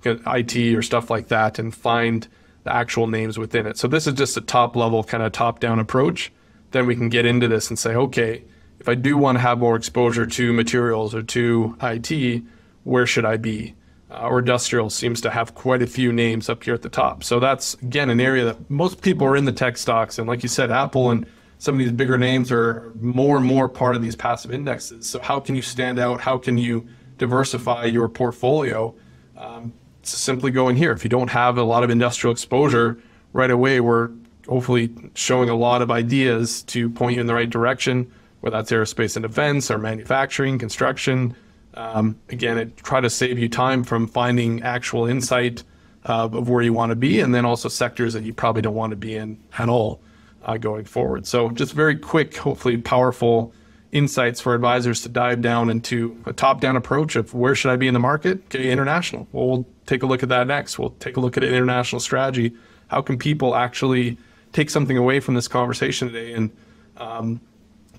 or I T or stuff like that, and find the actual names within it. So this is just a top level kind of top down approach. Then we can get into this and say, okay, if I do want to have more exposure to materials or to I T, where should I be? Uh, or industrial seems to have quite a few names up here at the top. So that's, again, an area that most people are in the tech stocks. And like you said, Apple and some of these bigger names are more and more part of these passive indexes. So how can you stand out? How can you diversify your portfolio? Um, so simply go in here. If you don't have a lot of industrial exposure right away, we're hopefully showing a lot of ideas to point you in the right direction, whether that's aerospace and defense or manufacturing, construction. Um, again, it try to save you time from finding actual insight uh, of where you want to be, and then also sectors that you probably don't want to be in at all uh, going forward. So just very quick, hopefully powerful insights for advisors to dive down into a top-down approach of where should I be in the market? Okay, international. Well, we'll take a look at that next. We'll take a look at an international strategy. How can people actually take something away from this conversation today and um,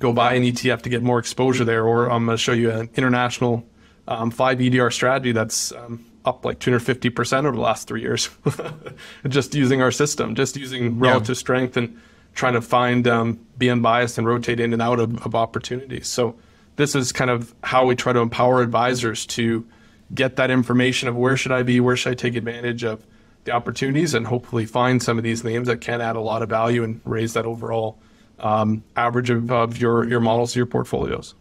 go buy an E T F to get more exposure there, or I'm going to show you an international um, five E D R strategy that's um, up like two hundred fifty percent over the last three years, just using our system, just using relative yeah. strength and trying to find, um, be unbiased and rotate in and out of, of opportunities. So this is kind of how we try to empower advisors to get that information of where should I be, where should I take advantage of the opportunities, and hopefully find some of these names that can add a lot of value and raise that overall Um, average of, of your, your models, your portfolios.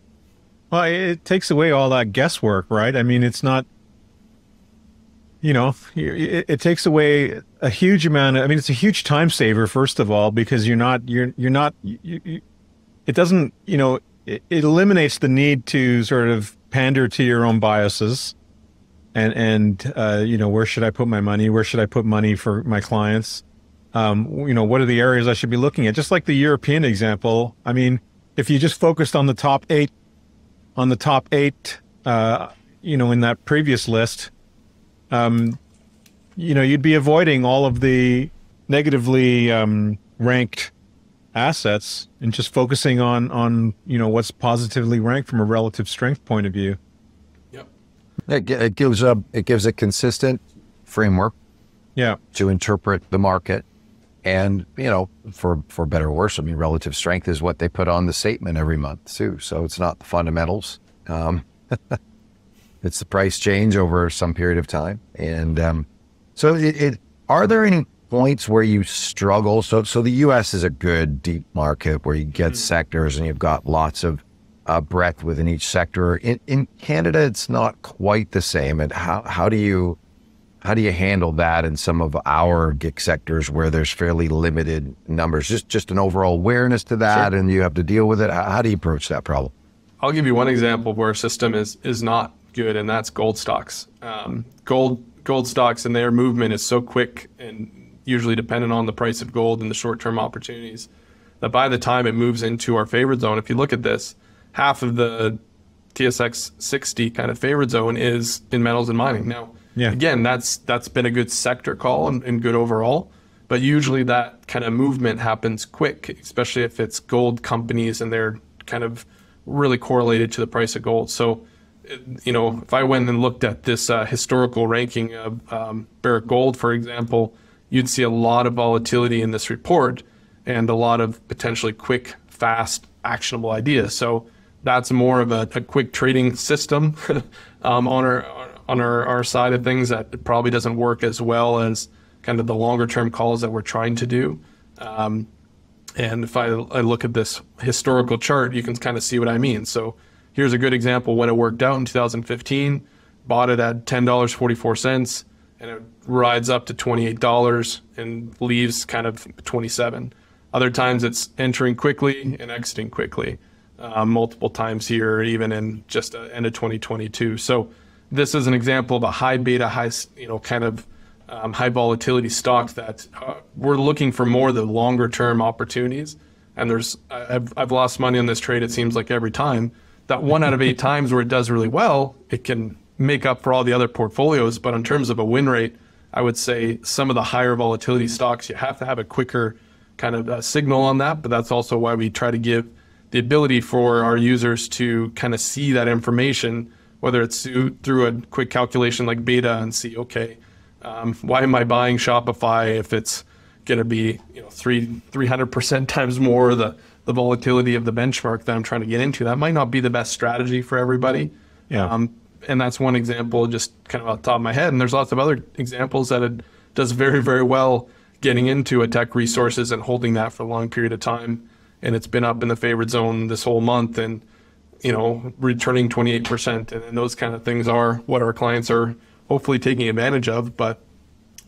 Well, it takes away all that guesswork, right? I mean, it's not, you know, it, it takes away a huge amount of, I mean, it's a huge time saver, first of all, because you're not, you're, you're not, you, you, it doesn't, you know, it, it eliminates the need to sort of pander to your own biases and, and, uh, you know, where should I put my money? Where should I put money for my clients? Um, you know, what are the areas I should be looking at? Just like the European example. I mean, if you just focused on the top eight, on the top eight, uh, you know, in that previous list, um, you know, you'd be avoiding all of the negatively um, ranked assets and just focusing on, on, you know, what's positively ranked from a relative strength point of view. Yep. It gives a, it gives a consistent framework. Yeah. To interpret the market. And, you know, for, for better or worse, I mean, relative strength is what they put on the statement every month too. So it's not the fundamentals. Um, it's the price change over some period of time. And um, so it, it, are there any points where you struggle? So, so the U S is a good deep market where you get mm-hmm. sectors and you've got lots of uh, breadth within each sector. In, in Canada, it's not quite the same. And how, how do you... How do you handle that in some of our gig sectors where there's fairly limited numbers? Just just an overall awareness to that, sure. And you have to deal with it. How, how do you approach that problem? I'll give you one example of where a system is is not good, and that's gold stocks. Um, gold gold stocks and their movement is so quick and usually dependent on the price of gold and the short-term opportunities, that by the time it moves into our favorite zone, if you look at this, half of the T S X sixty kind of favorite zone is in metals and mining. Now, yeah. again, that's that's been a good sector call and, and good overall, but usually that kind of movement happens quick, especially if it's gold companies and they're kind of really correlated to the price of gold. So, you know, if I went and looked at this uh, historical ranking of um, Barrick Gold, for example, you'd see a lot of volatility in this report and a lot of potentially quick, fast, actionable ideas. So that's more of a, a quick trading system um, on our on our, our side of things that probably doesn't work as well as kind of the longer term calls that we're trying to do. Um, and if I, I look at this historical chart, you can kind of see what I mean. So here's a good example when it worked out in two thousand fifteen, bought it at ten dollars and forty-four cents, and it rides up to twenty-eight dollars and leaves kind of twenty-seven. Other times it's entering quickly and exiting quickly, uh, multiple times here, even in just the end of twenty twenty-two. So this is an example of a high beta, high, you know, kind of um, high volatility stock that uh, we're looking for more of the longer term opportunities. And there's, I've, I've lost money on this trade, it seems like every time. That one out of eight times where it does really well, it can make up for all the other portfolios. But in terms of a win rate, I would say some of the higher volatility stocks, you have to have a quicker kind of uh, signal on that. But that's also why we try to give the ability for our users to kind of see that information, whether it's through a quick calculation like beta and see, okay, um, why am I buying Shopify if it's going to be, you know, three hundred percent times more the the volatility of the benchmark that I'm trying to get into? That might not be the best strategy for everybody. Yeah. Um, and that's one example just kind of off the top of my head. And there's lots of other examples that it does very, very well getting into a tech resources and holding that for a long period of time. And it's been up in the favorite zone this whole month and, you know, returning twenty-eight percent. And, and those kind of things are what our clients are hopefully taking advantage of, but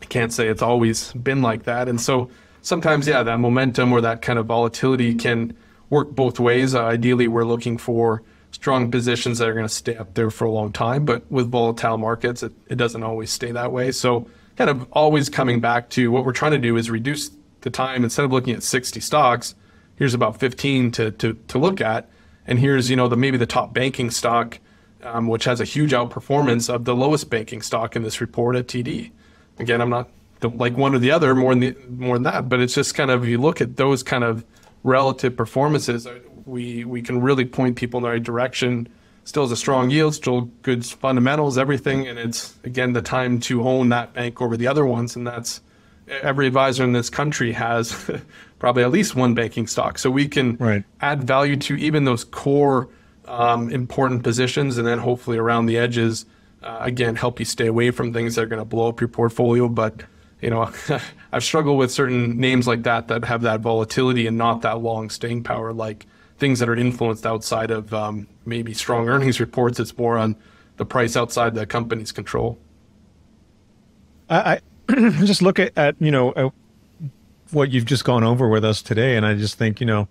I can't say it's always been like that. And so sometimes, yeah, that momentum or that kind of volatility can work both ways. Uh, ideally, we're looking for strong positions that are going to stay up there for a long time. But with volatile markets, it, it doesn't always stay that way. So kind of always coming back to what we're trying to do is reduce the time. Instead of looking at sixty stocks, here's about fifteen to, to, to look at. And here's, you know, the maybe the top banking stock, um, which has a huge outperformance of the lowest banking stock in this report at T D. Again, I'm not... Don't like one or the other more than the, more than that, but it's just kind of, you look at those kind of relative performances, we we can really point people in the right direction. Still has a strong yield, still good fundamentals, everything, and it's again the time to own that bank over the other ones. And that's, every advisor in this country has probably at least one banking stock, so we can right. add value to even those core um, important positions, and then hopefully around the edges, uh, again help you stay away from things that are going to blow up your portfolio. But you know, I've struggled with certain names like that that have that volatility and not that long staying power, like things that are influenced outside of um, maybe strong earnings reports. It's more on the price outside the company's control. I, I just look at, at, you know, what you've just gone over with us today. And I just think, you know,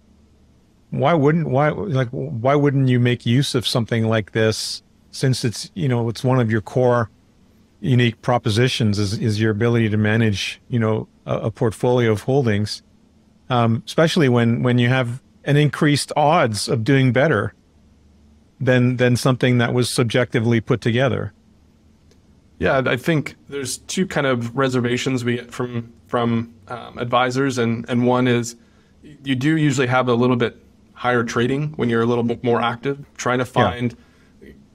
why wouldn't, why, like, why wouldn't you make use of something like this, since it's, you know, it's one of your core unique propositions is, is your ability to manage, you know, a, a portfolio of holdings, um, especially when, when you have an increased odds of doing better than, than something that was subjectively put together. Yeah, I think there's two kind of reservations we get from, from um, advisors. And, and one is you do usually have a little bit higher trading when you're a little bit more active, trying to find... Yeah.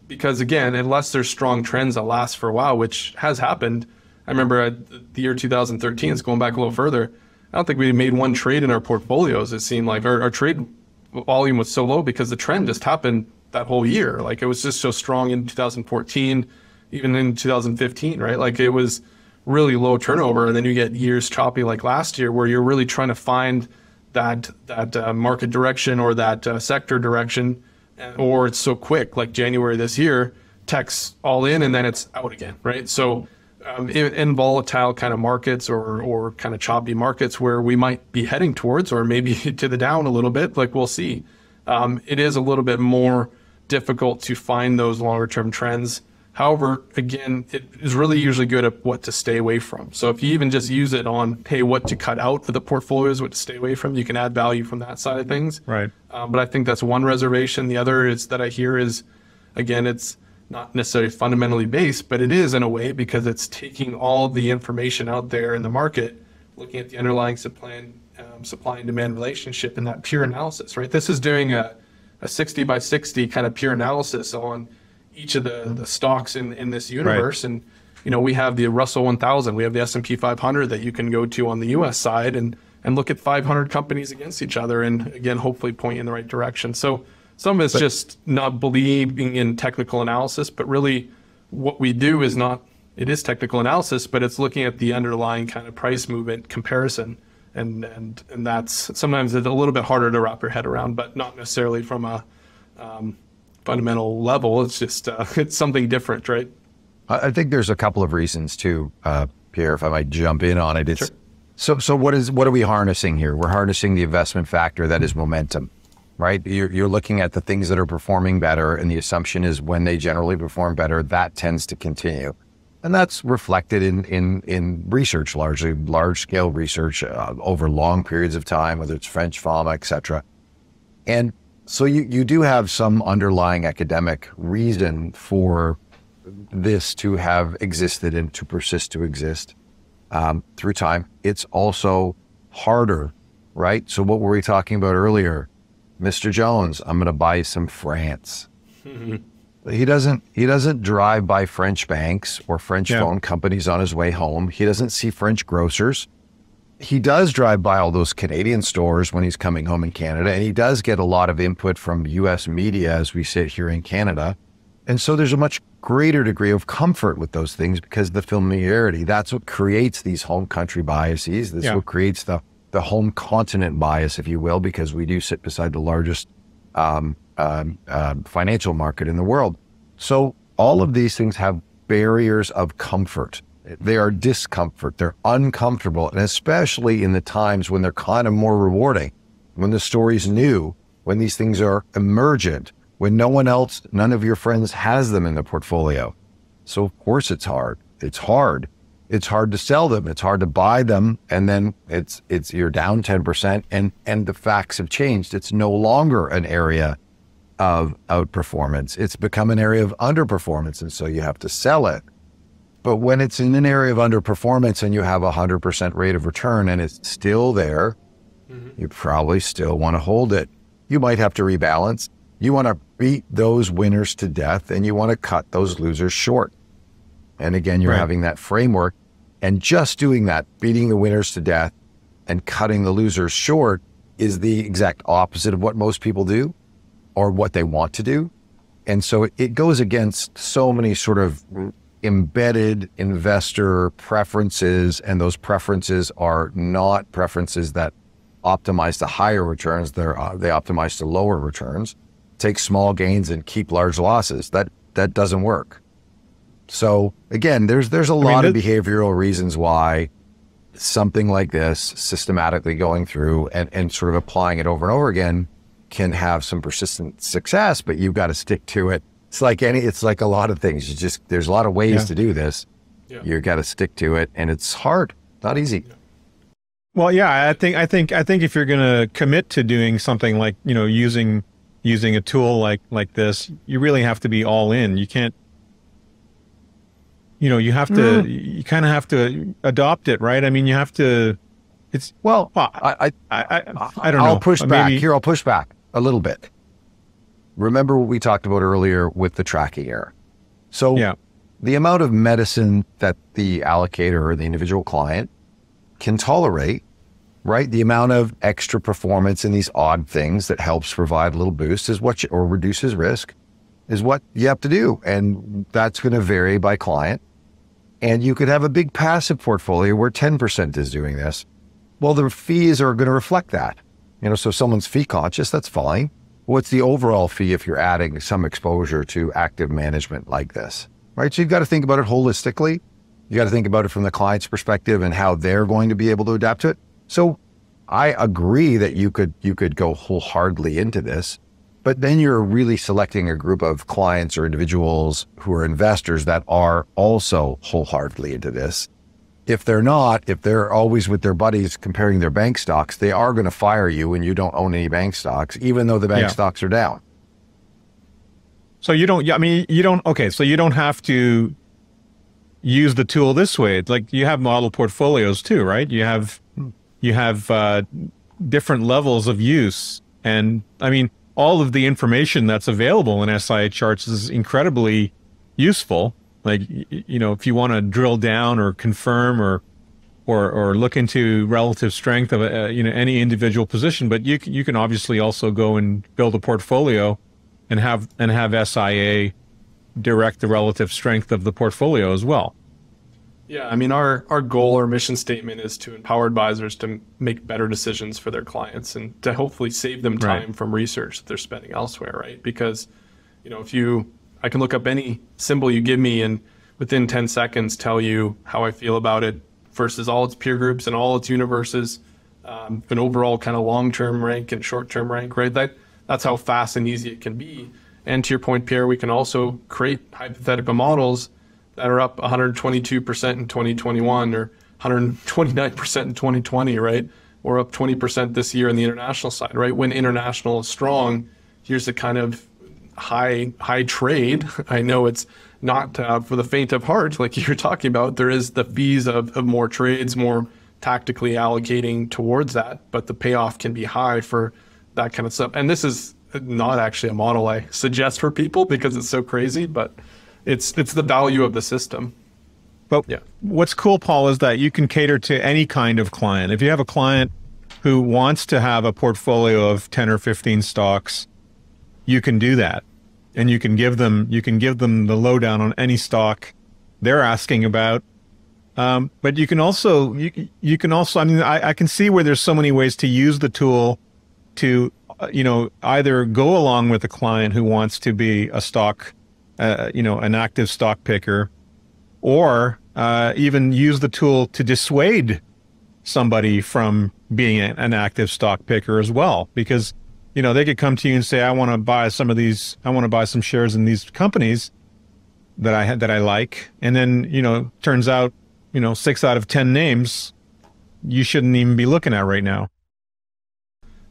Because again, unless there's strong trends that last for a while, which has happened, I remember uh, the year two thousand thirteen, it's going back a little further, I don't think we made one trade in our portfolios. It seemed like our, our trade volume was so low because the trend just happened that whole year. Like it was just so strong in two thousand fourteen, even in two thousand fifteen, right? Like it was really low turnover. And then you get years choppy like last year where you're really trying to find that, that uh, market direction or that uh, sector direction. Or it's so quick, like January this year, tech's all in and then it's out again, right? So um, in, in volatile kind of markets or, or kind of choppy markets where we might be heading towards or maybe to the down a little bit, like we'll see. Um, it is a little bit more difficult to find those longer term trends. However, again, it is really usually good at what to stay away from. So if you even just use it on, hey, what to cut out of the portfolios, what to stay away from, you can add value from that side of things. Right. Um, but I think that's one reservation. The other is that I hear is, again, it's not necessarily fundamentally based, but it is in a way because it's taking all the information out there in the market, looking at the underlying supply and, um, supply and demand relationship in that pure analysis, right? This is doing a, a sixty by sixty kind of pure analysis on each of the, the stocks in, in this universe. Right. And, you know, we have the Russell one thousand, we have the S and P five hundred that you can go to on the U S side and, and look at five hundred companies against each other. And again, hopefully point you in the right direction. So some of it's but, just not believing in technical analysis, but really what we do is not, it is technical analysis, but it's looking at the underlying kind of price movement comparison. And, and, and that's sometimes it's a little bit harder to wrap your head around, but not necessarily from a, um, fundamental level. It's just uh, it's something different, right? I think there's a couple of reasons too, uh, Pierre. If I might jump in on it, it's sure. so. So what is what are we harnessing here? We're harnessing the investment factor that is momentum, right? You're, you're looking at the things that are performing better, and the assumption is when they generally perform better, that tends to continue, and that's reflected in in in research, largely large scale research uh, over long periods of time, whether it's French pharma, et cetera, and. So you, you do have some underlying academic reason for this to have existed and to persist to exist um, through time. It's also harder, right? So what were we talking about earlier? Mister Jones, I'm going to buy some France. He doesn't, he doesn't drive by French banks or French yeah. phone companies on his way home. He doesn't see French grocers. He does drive by all those Canadian stores when he's coming home in Canada, and he does get a lot of input from U S media as we sit here in Canada. And so there's a much greater degree of comfort with those things because of the familiarity. That's what creates these home country biases. This yeah. what creates the, the home continent bias, if you will, because we do sit beside the largest um, um, uh, financial market in the world. So all of these things have barriers of comfort. They are discomfort, they're uncomfortable, and especially in the times when they're kind of more rewarding, when the story's new, when these things are emergent, when no one else, none of your friends has them in the portfolio. So of course it's hard, it's hard. It's hard to sell them, it's hard to buy them, and then it's it's you're down ten percent and, and the facts have changed. It's no longer an area of outperformance, it's become an area of underperformance, and so you have to sell it. But when it's in an area of underperformance and you have a one hundred percent rate of return and it's still there, mm-hmm. you probably still want to hold it. You might have to rebalance. You want to beat those winners to death and you want to cut those losers short. And again, you're right. having that framework and just doing that, beating the winners to death and cutting the losers short is the exact opposite of what most people do or what they want to do. And so it goes against so many sort of embedded investor preferences, and those preferences are not preferences that optimize to higher returns. They're, uh, they optimize to lower returns, take small gains and keep large losses. That that doesn't work. So again, there's there's a I lot mean, of behavioral reasons why something like this, systematically going through and, and sort of applying it over and over again, can have some persistent success, but you've got to stick to it. It's like any, it's like a lot of things. You just, there's a lot of ways yeah. to do this. Yeah. You've got to stick to it, and it's hard, not easy. Yeah. Well, yeah, I think, I think, I think if you're going to commit to doing something like, you know, using, using a tool like, like this, you really have to be all in. You can't, you know, you have to, mm. you kind of have to adopt it, right? I mean, you have to, it's, well, well I, I, I, I, I don't I'll know. I'll push back Maybe. here. I'll push back a little bit. Remember what we talked about earlier with the tracking error. So yeah. the amount of medicine that the allocator or the individual client can tolerate, right? The amount of extra performance in these odd things that helps provide a little boost is what you, or reduces risk is what you have to do. And that's going to vary by client. And you could have a big passive portfolio where ten percent is doing this. Well, the fees are going to reflect that. You know, so if someone's fee conscious, that's fine. What's the overall fee if you're adding some exposure to active management like this, right? So you've got to think about it holistically. You got to think about it from the client's perspective and how they're going to be able to adapt to it. So I agree that you could you could go wholeheartedly into this, But then you're really selecting a group of clients or individuals who are investors that are also wholeheartedly into this. If they're not, if they're always with their buddies comparing their bank stocks, they are going to fire you when you don't own any bank stocks, even though the bank yeah. stocks are down. So you don't, I mean, you don't, okay, so you don't have to use the tool this way. It's like you have model portfolios too, right? You have, you have uh, different levels of use. And I mean, all of the information that's available in S I A charts is incredibly useful. Like, you know, if you want to drill down or confirm or, or, or look into relative strength of, a, you know, any individual position, but you can, you can obviously also go and build a portfolio and have, and have S I A direct the relative strength of the portfolio as well. Yeah. I mean, our, our goal or mission statement is to empower advisors to make better decisions for their clients and to hopefully save them time right. from research that they're spending elsewhere. Right. Because, you know, if you, I can look up any symbol you give me and within ten seconds tell you how I feel about it versus all its peer groups and all its universes, um, an overall kind of long-term rank and short-term rank, right? That, that's how fast and easy it can be. And to your point, Pierre, we can also create hypothetical models that are up one hundred twenty-two percent in twenty twenty-one or one hundred twenty-nine percent in twenty twenty, right? Or up twenty percent this year on the international side, right? When international is strong, here's the kind of high high trade. I know it's not uh, for the faint of heart, like you're talking about. There is the fees of, of more trades, more tactically allocating towards that, but the payoff can be high for that kind of stuff. And this is not actually a model I suggest for people because it's so crazy, but it's it's the value of the system. But yeah, what's cool, Paul, is that you can cater to any kind of client. If you have a client who wants to have a portfolio of ten or fifteen stocks, you can do that. And you can give them, you can give them the lowdown on any stock they're asking about. Um, but you can also, you, you can also, I mean, I, I can see where there's so many ways to use the tool to, uh, you know, either go along with a client who wants to be a stock, uh, you know, an active stock picker, or uh, even use the tool to dissuade somebody from being an, an active stock picker as well. Because, you know, they could come to you and say, I want to buy some of these, I want to buy some shares in these companies that I had, that I like. And then, you know, turns out, you know, six out of ten names you shouldn't even be looking at right now.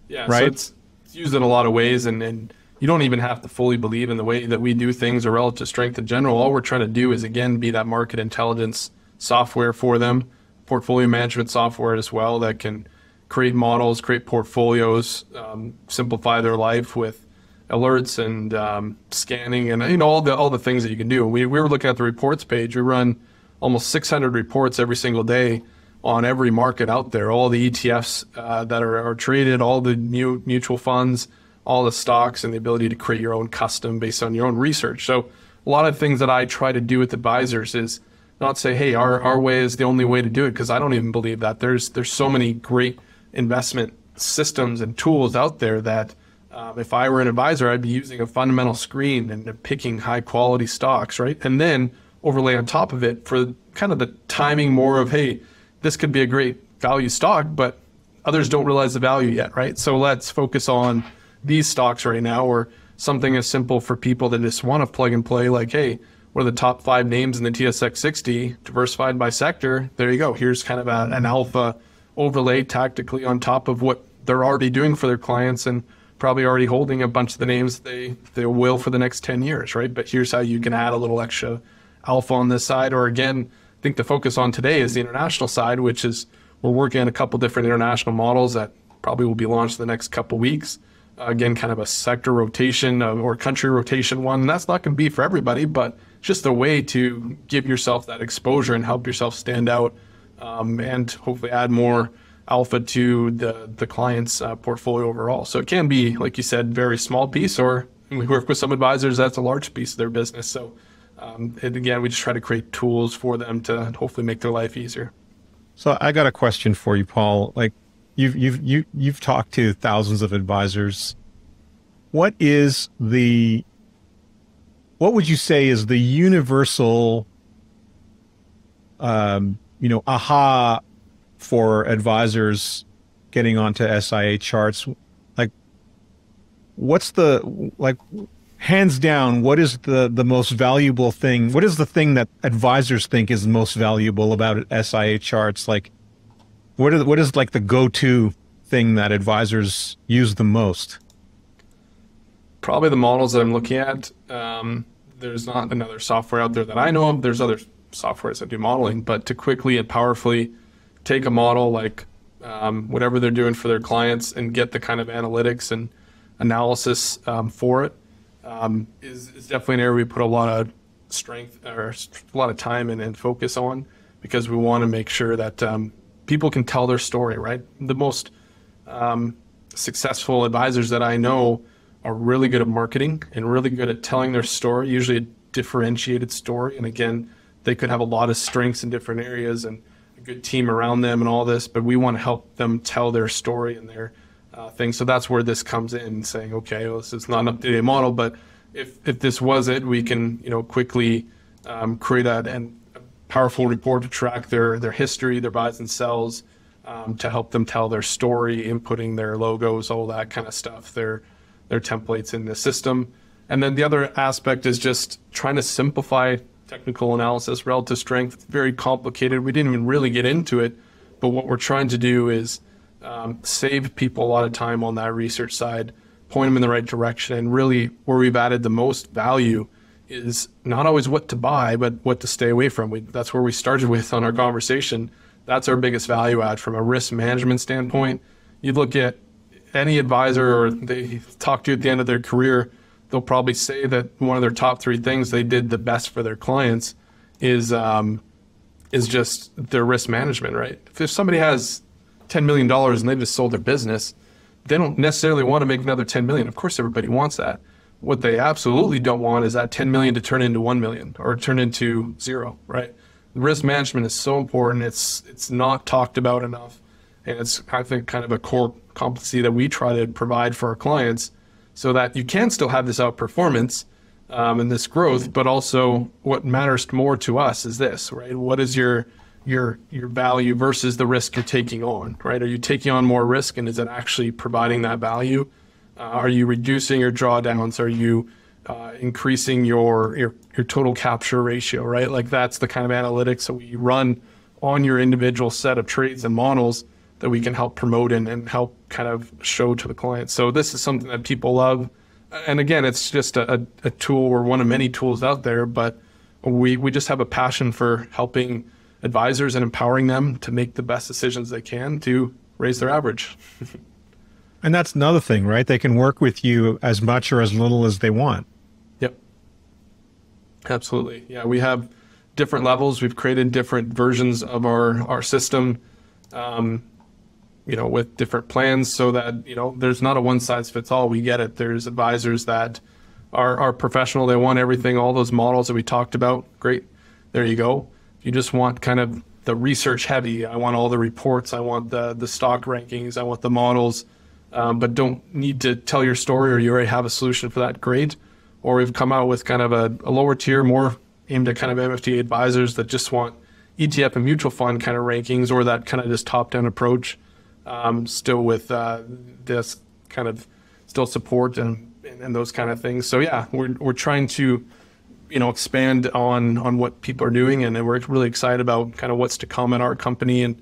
Yeah. Right? So it's, it's used in a lot of ways, and, and you don't even have to fully believe in the way that we do things or relative strength in general. All we're trying to do is, again, be that market intelligence software for them, portfolio management software as well that can create models, create portfolios, um, simplify their life with alerts and um, scanning and, you know, all the all the things that you can do. We, we were looking at the reports page. We run almost six hundred reports every single day on every market out there, all the E T Fs uh, that are, are traded, all the new mutual funds, all the stocks, and the ability to create your own custom based on your own research. So a lot of things that I try to do with advisors is not say, hey, our, our way is the only way to do it, because I don't even believe that. There's, there's so many great investment systems and tools out there that um, if I were an advisor, I'd be using a fundamental screen and picking high quality stocks, right? And then overlay on top of it for kind of the timing more of, hey, this could be a great value stock, but others don't realize the value yet, right? So let's focus on these stocks right now, or something as simple for people that just want to plug and play, like, hey, what are the top five names in the T S X sixty diversified by sector? There you go. Here's kind of a, an alpha overlay tactically on top of what they're already doing for their clients and probably already holding a bunch of the names they, they will for the next ten years, right? But here's how you can add a little extra alpha on this side. Or again, I think the focus on today is the international side, which is we're working on a couple different international models that probably will be launched in the next couple weeks. Uh, again, kind of a sector rotation uh, or country rotation one. And that's not going to be for everybody, but just a way to give yourself that exposure and help yourself stand out. Um, and hopefully add more alpha to the, the client's uh, portfolio overall. So it can be, like you said, very small piece, or we work with some advisors, that's a large piece of their business. So um, and again, we just try to create tools for them to hopefully make their life easier. So I got a question for you, Paul. Like you've, you've, you, you've talked to thousands of advisors. What is the, what would you say is the universal, um, you know, aha for advisors getting onto S I A charts? Like, what's the, like, hands down, what is the, the most valuable thing? What is the thing that advisors think is most valuable about S I A charts? Like, what is, what is like the go-to thing that advisors use the most? Probably the models that I'm looking at. Um, there's not another software out there that I know of. There's other softwares that do modeling, but to quickly and powerfully take a model like um, whatever they're doing for their clients and get the kind of analytics and analysis um, for it um, is, is definitely an area we put a lot of strength or a lot of time in and focus on, because we want to make sure that um, people can tell their story, right? The most um, successful advisors that I know are really good at marketing and really good at telling their story, usually a differentiated story. And again, they could have a lot of strengths in different areas and a good team around them and all this, but we want to help them tell their story and their uh, thing. So that's where this comes in, saying, okay, well, this is not an up-to-date model, but if, if this was it, we can, you know, quickly um, create that and a powerful report to track their, their history, their buys and sells, um, to help them tell their story, inputting their logos, all that kind of stuff, their, their templates in the system. And then the other aspect is just trying to simplify technical analysis, relative strength. It's very complicated. We didn't even really get into it, but what we're trying to do is um, save people a lot of time on that research side, point them in the right direction. And really where we've added the most value is not always what to buy, but what to stay away from. We, that's where we started with on our conversation. That's our biggest value add from a risk management standpoint. You look at any advisor or they talk to you at the end of their career, they'll probably say that one of their top three things they did the best for their clients is um, is just their risk management, right? If somebody has ten million dollars and they just sold their business, they don't necessarily want to make another ten million dollars. Of course, everybody wants that. What they absolutely don't want is that ten million dollars to turn into one million dollars or turn into zero, right? Risk management is so important. It's, it's not talked about enough. And it's, I think, kind of a core competency that we try to provide for our clients, so that you can still have this outperformance um, and this growth, but also what matters more to us is this, right? What is your your your value versus the risk you're taking on, right? Are you taking on more risk, and is it actually providing that value? Uh, are you reducing your drawdowns? Are you uh, increasing your, your your total capture ratio, right? Like, that's the kind of analytics that we run on your individual set of trades and models that we can help promote and, and help kind of show to the client. So this is something that people love. And again, it's just a, a tool or one of many tools out there, but we, we just have a passion for helping advisors and empowering them to make the best decisions they can to raise their average. And that's another thing, right? They can work with you as much or as little as they want. Yep. Absolutely. Yeah, we have different levels. We've created different versions of our, our system. Um, you know, with different plans, so that, you know, there's not a one size fits all. We get it. There's advisors that are, are professional. They want everything, all those models that we talked about. Great. There you go. If you just want kind of the research heavy, I want all the reports. I want the, the stock rankings. I want the models, um, but don't need to tell your story, or you already have a solution for that. Great. Or we've come out with kind of a, a lower tier, more aimed at kind of M F D A advisors that just want E T F and mutual fund kind of rankings, or that kind of just top down approach. Um, still with uh, this kind of still support and, and, and those kind of things. So yeah, we're, we're trying to, you know, expand on, on what people are doing, and we're really excited about kind of what's to come at our company. And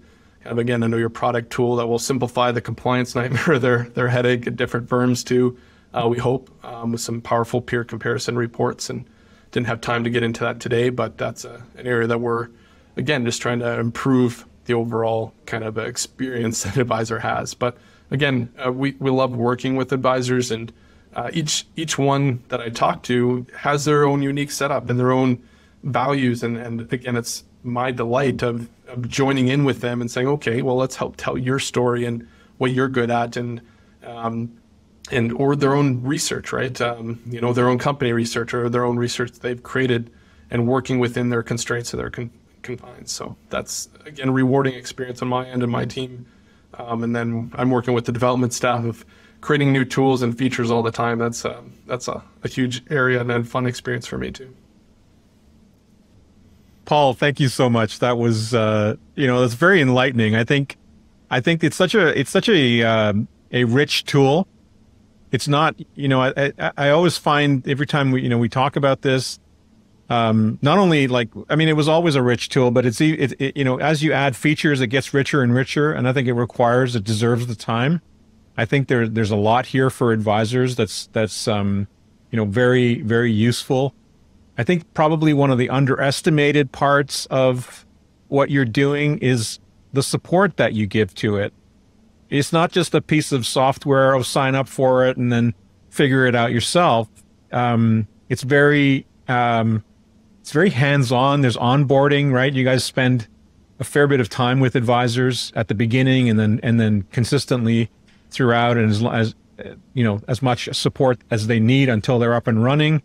kind of, again, I know your product tool that will simplify the compliance nightmare, their, their headache at different firms too, uh, we hope, um, with some powerful peer comparison reports. And didn't have time to get into that today, but that's a, an area that we're, again, just trying to improve the overall kind of experience that advisor has. But again, uh, we, we love working with advisors, and uh, each each one that I talk to has their own unique setup and their own values. And, and again, it's my delight of, of joining in with them and saying, okay, well, let's help tell your story and what you're good at, and um, and or their own research, right? Um, you know, their own company research or their own research they've created, and working within their constraints of their con confined. So that's, again, a rewarding experience on my end and my team. Um, and then I'm working with the development staff of creating new tools and features all the time. That's a, that's a, a huge area and a fun experience for me too. Paul, thank you so much. That was, uh, you know, that's very enlightening. I think, I think it's such a, it's such a, um, a rich tool. it's not, you know, I, I, I always find every time we, you know, we talk about this, um, not only like, I mean, it was always a rich tool, but it's, it, it, you know, as you add features, it gets richer and richer. And I think it requires, it deserves the time. I think there, there's a lot here for advisors that's, that's, um, you know, very, very useful. I think probably one of the underestimated parts of what you're doing is the support that you give to it. It's not just a piece of software, oh, sign up for it and then figure it out yourself. Um, it's very, um, it's very hands-on. There's onboarding, right? You guys spend a fair bit of time with advisors at the beginning and then, and then consistently throughout, and as, as you know, as much support as they need until they're up and running.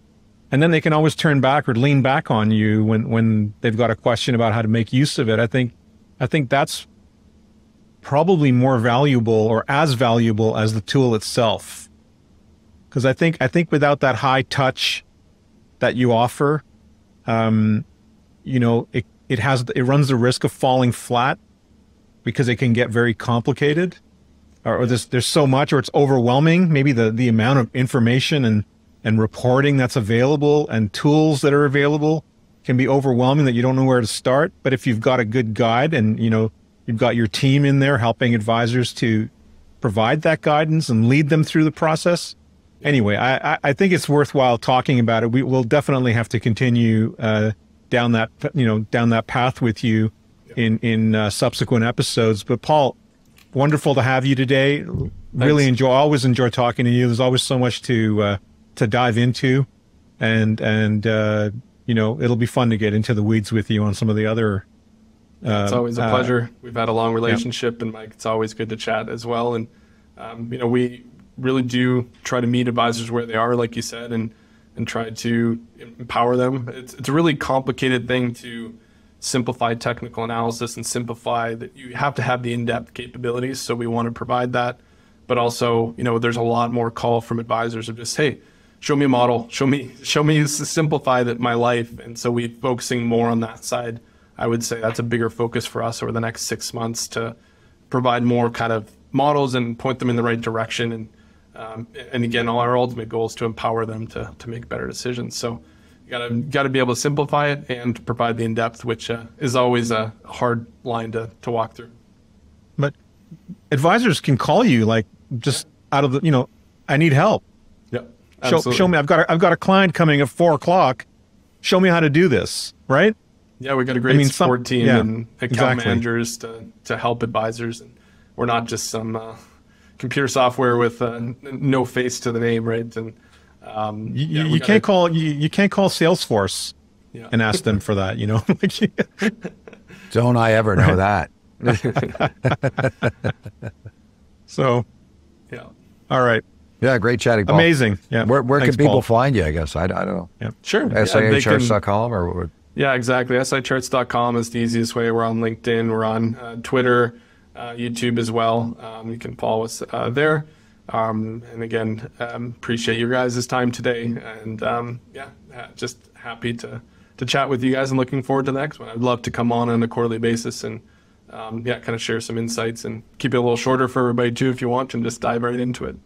And then they can always turn back or lean back on you when, when they've got a question about how to make use of it. I think, I think that's probably more valuable or as valuable as the tool itself. Because I think, I think without that high touch that you offer, um, you know, it, it has, it runs the risk of falling flat because it can get very complicated, or, or there's, there's so much, or it's overwhelming. Maybe the, the amount of information and and reporting that's available and tools that are available can be overwhelming that you don't know where to start. But if you've got a good guide and, you know, you've got your team in there helping advisors to provide that guidance and lead them through the process. Anyway, I, I think it's worthwhile talking about it. We will definitely have to continue uh, down that, you know, down that path with you in, in uh, subsequent episodes. But Paul, wonderful to have you today. Thanks. Really enjoy, always enjoy talking to you. There's always so much to, uh, to dive into, and and uh you know, it'll be fun to get into the weeds with you on some of the other uh, it's always a pleasure. Uh, we've had a long relationship. Yeah. And Mike, it's always good to chat as well. And um you know, we really do try to meet advisors where they are, like you said, and and try to empower them. It's, it's a really complicated thing to simplify technical analysis and simplify that. You have to have the in-depth capabilities, so we want to provide that. But also, you know, there's a lot more call from advisors of just, hey, show me a model, show me, show me simplify that my life. And so we're focusing more on that side. I would say that's a bigger focus for us over the next six months to provide more kind of models and point them in the right direction. And, um, and again, all our ultimate goal is to empower them to, to make better decisions. So you gotta, gotta be able to simplify it and provide the in-depth, which uh, is always a hard line to, to walk through. But advisors can call you like just out of the, you know, I need help. Show, show me, I've got, a, I've got a client coming at four o'clock. Show me how to do this, right? Yeah, we got a great I mean, support some, team yeah, and account exactly. managers to, to help advisors. And we're not just some uh, computer software with uh, no face to the name, right? And um, you, yeah, you gotta, can't call you, you can't call Salesforce yeah. and ask them for that, you know? Don't I ever know that? So, yeah. All right. Yeah, great chatting, Paul. Amazing. Yeah. Where, where Thanks, can people Paul. find you, I guess? I, I don't know. Yeah. Sure. S I A charts dot com or what would... Yeah, exactly. S I A charts dot com is the easiest way. We're on LinkedIn. We're on uh, Twitter, uh, YouTube as well. Um, you can follow us uh, there. Um, and again, um, appreciate you guys' time today. And um, yeah, just happy to, to chat with you guys and looking forward to the next one. I'd love to come on on a quarterly basis and um, yeah, kind of share some insights and keep it a little shorter for everybody too if you want, and just dive right into it.